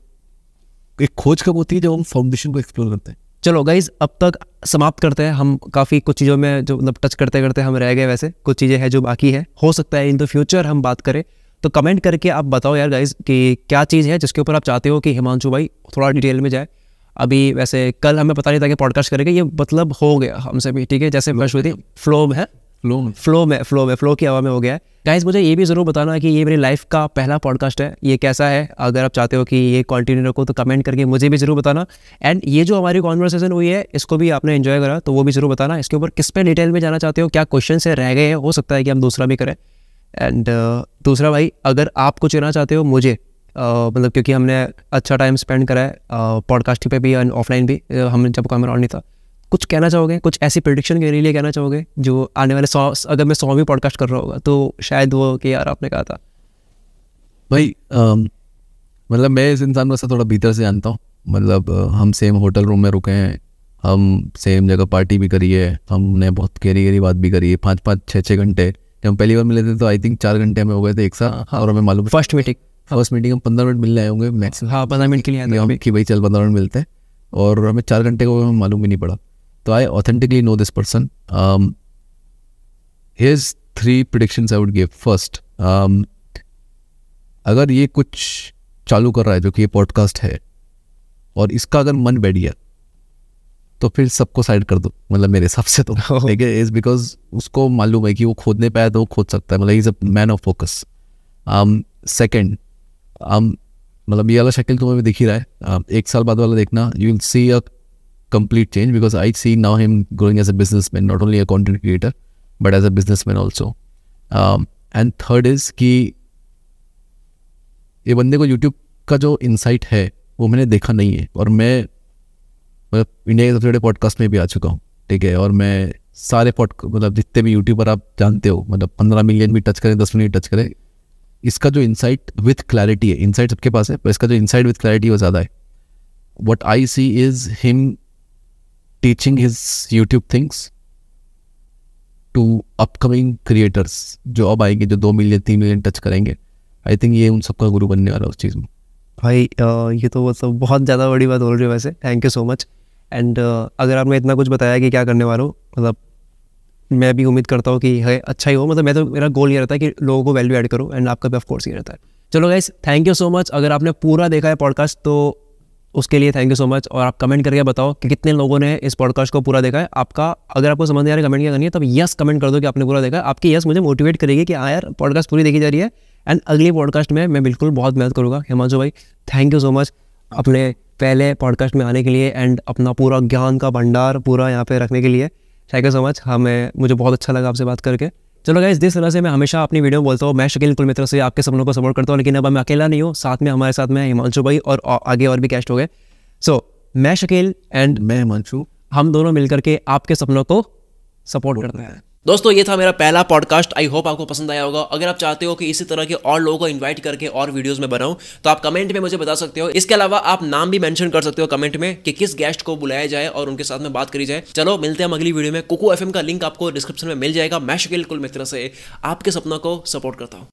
एक खोज कब होती है? जब हम फाउंडेशन को एक्सप्लोर करते हैं। चलो गाइज, अब तक समाप्त करते हैं हम। काफ़ी कुछ चीज़ों में जो मतलब टच करते करते हम रह गए, वैसे कुछ चीज़ें हैं जो बाकी है, हो सकता है इन द फ्यूचर हम बात करें। तो कमेंट करके आप बताओ यार गाइज कि क्या चीज़ है जिसके ऊपर आप चाहते हो कि हिमांशु भाई थोड़ा डिटेल में जाए। अभी वैसे कल हमें पता नहीं था कि पॉडकास्ट करेंगे, ये मतलब हो गया हमसे भी, ठीक है, जैसे वर्ष हुई थी, फ्लो की हवा में हो गया है। गाइज मुझे ये भी ज़रूर बताना कि ये मेरी लाइफ का पहला पॉडकास्ट है, ये कैसा है? अगर आप चाहते हो कि ये कंटिन्यू रखो तो कमेंट करके मुझे भी ज़रूर बताना। एंड ये जो हमारी कॉन्वर्सेशन हुई है इसको भी आपने एंजॉय करा तो वो भी ज़रूर बताना। इसके ऊपर किस पे डिटेल में जाना चाहते हो, क्या क्वेश्चन से रह गए हैं, हो सकता है कि हम दूसरा भी करें। एंड दूसरा भाई, अगर आपको चुना चाहते हो मुझे, मतलब क्योंकि हमने अच्छा टाइम स्पेंड करा है पॉडकास्टिंग पर भी एंड ऑफलाइन भी, हमने जब कैमरा ऑन नहीं था, कुछ कहना चाहोगे, कुछ ऐसी प्रेडिक्शन के लिए कहना चाहोगे जो आने वाले 100, अगर मैं 100वीं पॉडकास्ट कर रहा होगा तो शायद वो कि यार आपने कहा था भाई, मतलब मैं इस इंसान को ऐसा थोड़ा भीतर से जानता हूँ। मतलब हम सेम होटल रूम में रुके हैं, हम सेम जगह पार्टी भी करी है, हमने बहुत गहरी बात भी करी है, 5 5 6 6 घंटे। जब हम पहली बार मिले थे तो आई थिंक 4 घंटे में हो गए थे एक साथ। और हमें मालूम फर्स्ट मीटिंग हम 15 मिनट मिलने आए होंगे मैक्सिमम। हाँ, 15 मिनट के लिए कि भाई चल 15 मिनट मिलते हैं, और हमें 4 घंटे को हमें मालूम भी नहीं पड़ा। So I authentically know this person. His three predictions I would give. First, अगर ये कुछ चालू कर रहा है जो कि ये पॉडकास्ट है और इसका अगर मन बैठ गया तो फिर सबको साइड कर दो, मतलब मेरे हिसाब से तो ठीक है, इज बिकॉज उसको मालूम है कि वो खोदने पाया तो वो खोद सकता है, मतलब is a man of focus. Second, मतलब ये वाला शकील तुम्हें भी दिख ही रहा है, एक साल बाद वाला देखना, you will see a complete change because I see now him growing as a businessman, not only a content creator but as a businessman also. And third is कि ये बंदे को YouTube का जो insight है वो मैंने देखा नहीं है, और मैं मतलब इंडिया के सबसे बड़े पॉडकास्ट में भी आ चुका हूँ, ठीक है, और मैं सारे मतलब जितने भी यूट्यूबर आप जानते हो, मतलब 15 मिलियन भी टच करें, 10 मिलियन टच करें, इसका जो इनसाइट विथ क्लैरिटी है, इनसाइट सबके पास है पर इसका जो इनसाइट विथ क्लैरिटी वो ज़्यादा है. What I see is him teaching his YouTube things to upcoming creators जो अब आएंगे, जो 2 मिलियन 3 मिलियन टच करेंगे. आई थिंक ये उन सबका गुरु बनने वाला उस चीज़ में. भाई ये तो मतलब बहुत ज़्यादा बड़ी बात बोल रहे हो वैसे, thank you so much. And अगर आपने इतना कुछ बताया कि क्या करने वाला हो, मतलब मैं भी उम्मीद करता हूँ कि है अच्छा ही हो, मतलब मैं तो मेरा गोल ये रहता है कि लोगों को वैल्यू ऐड करो, एंड आपका भी ऑफकोर्स ये रहता है. चलो guys, thank you so much. अगर आपने पूरा देखा है पॉडकास्ट तो उसके लिए थैंक यू सो मच, और आप कमेंट करके बताओ कि कितने लोगों ने इस पॉडकास्ट को पूरा देखा है आपका. अगर आपको समझ नहीं आ रहा है कमेंट क्या करनी है, तब यस कमेंट कर दो कि आपने पूरा देखा. आपकी यस मुझे मोटिवेट करेगी कि हाँ यार पॉडकास्ट पूरी देखी जा रही है, एंड अगली पॉडकास्ट में मैं बिल्कुल बहुत मेहनत करूँगा. हिमांशु भाई, थैंक यू सो मच अपने पहले पॉडकास्ट में आने के लिए एंड अपना पूरा ज्ञान का भंडार पूरा यहाँ पे रखने के लिए, थैंक यू सो मच. हमें मुझे बहुत अच्छा लगा आपसे बात करके. चलो गाइस, इस तरह से मैं हमेशा अपनी वीडियो में बोलता हूँ, मैं शकील कुलमित्रा से आपके सपनों को सपोर्ट करता हूँ, लेकिन अब मैं अकेला नहीं हूँ, साथ में हमारे साथ में हिमांशु भाई और आगे और भी गेस्ट हो गए. सो मैं शकील एंड मैं हिमांशु, हम दोनों मिलकर के आपके सपनों को सपोर्ट करते हैं. दोस्तों ये था मेरा पहला पॉडकास्ट, आई होप आपको पसंद आया होगा. अगर आप चाहते हो कि इसी तरह के और लोगों को इनवाइट करके और वीडियोस में बनाऊं तो आप कमेंट में मुझे बता सकते हो. इसके अलावा आप नाम भी मेंशन कर सकते हो कमेंट में कि किस गेस्ट को बुलाया जाए और उनके साथ में बात करी जाए. चलो मिलते हैं अगली वीडियो में. कुकू FM का लिंक आपको डिस्क्रिप्शन में मिल जाएगा. मैं शकील कुलमित्रा से आपके सपनों को सपोर्ट करता हूँ.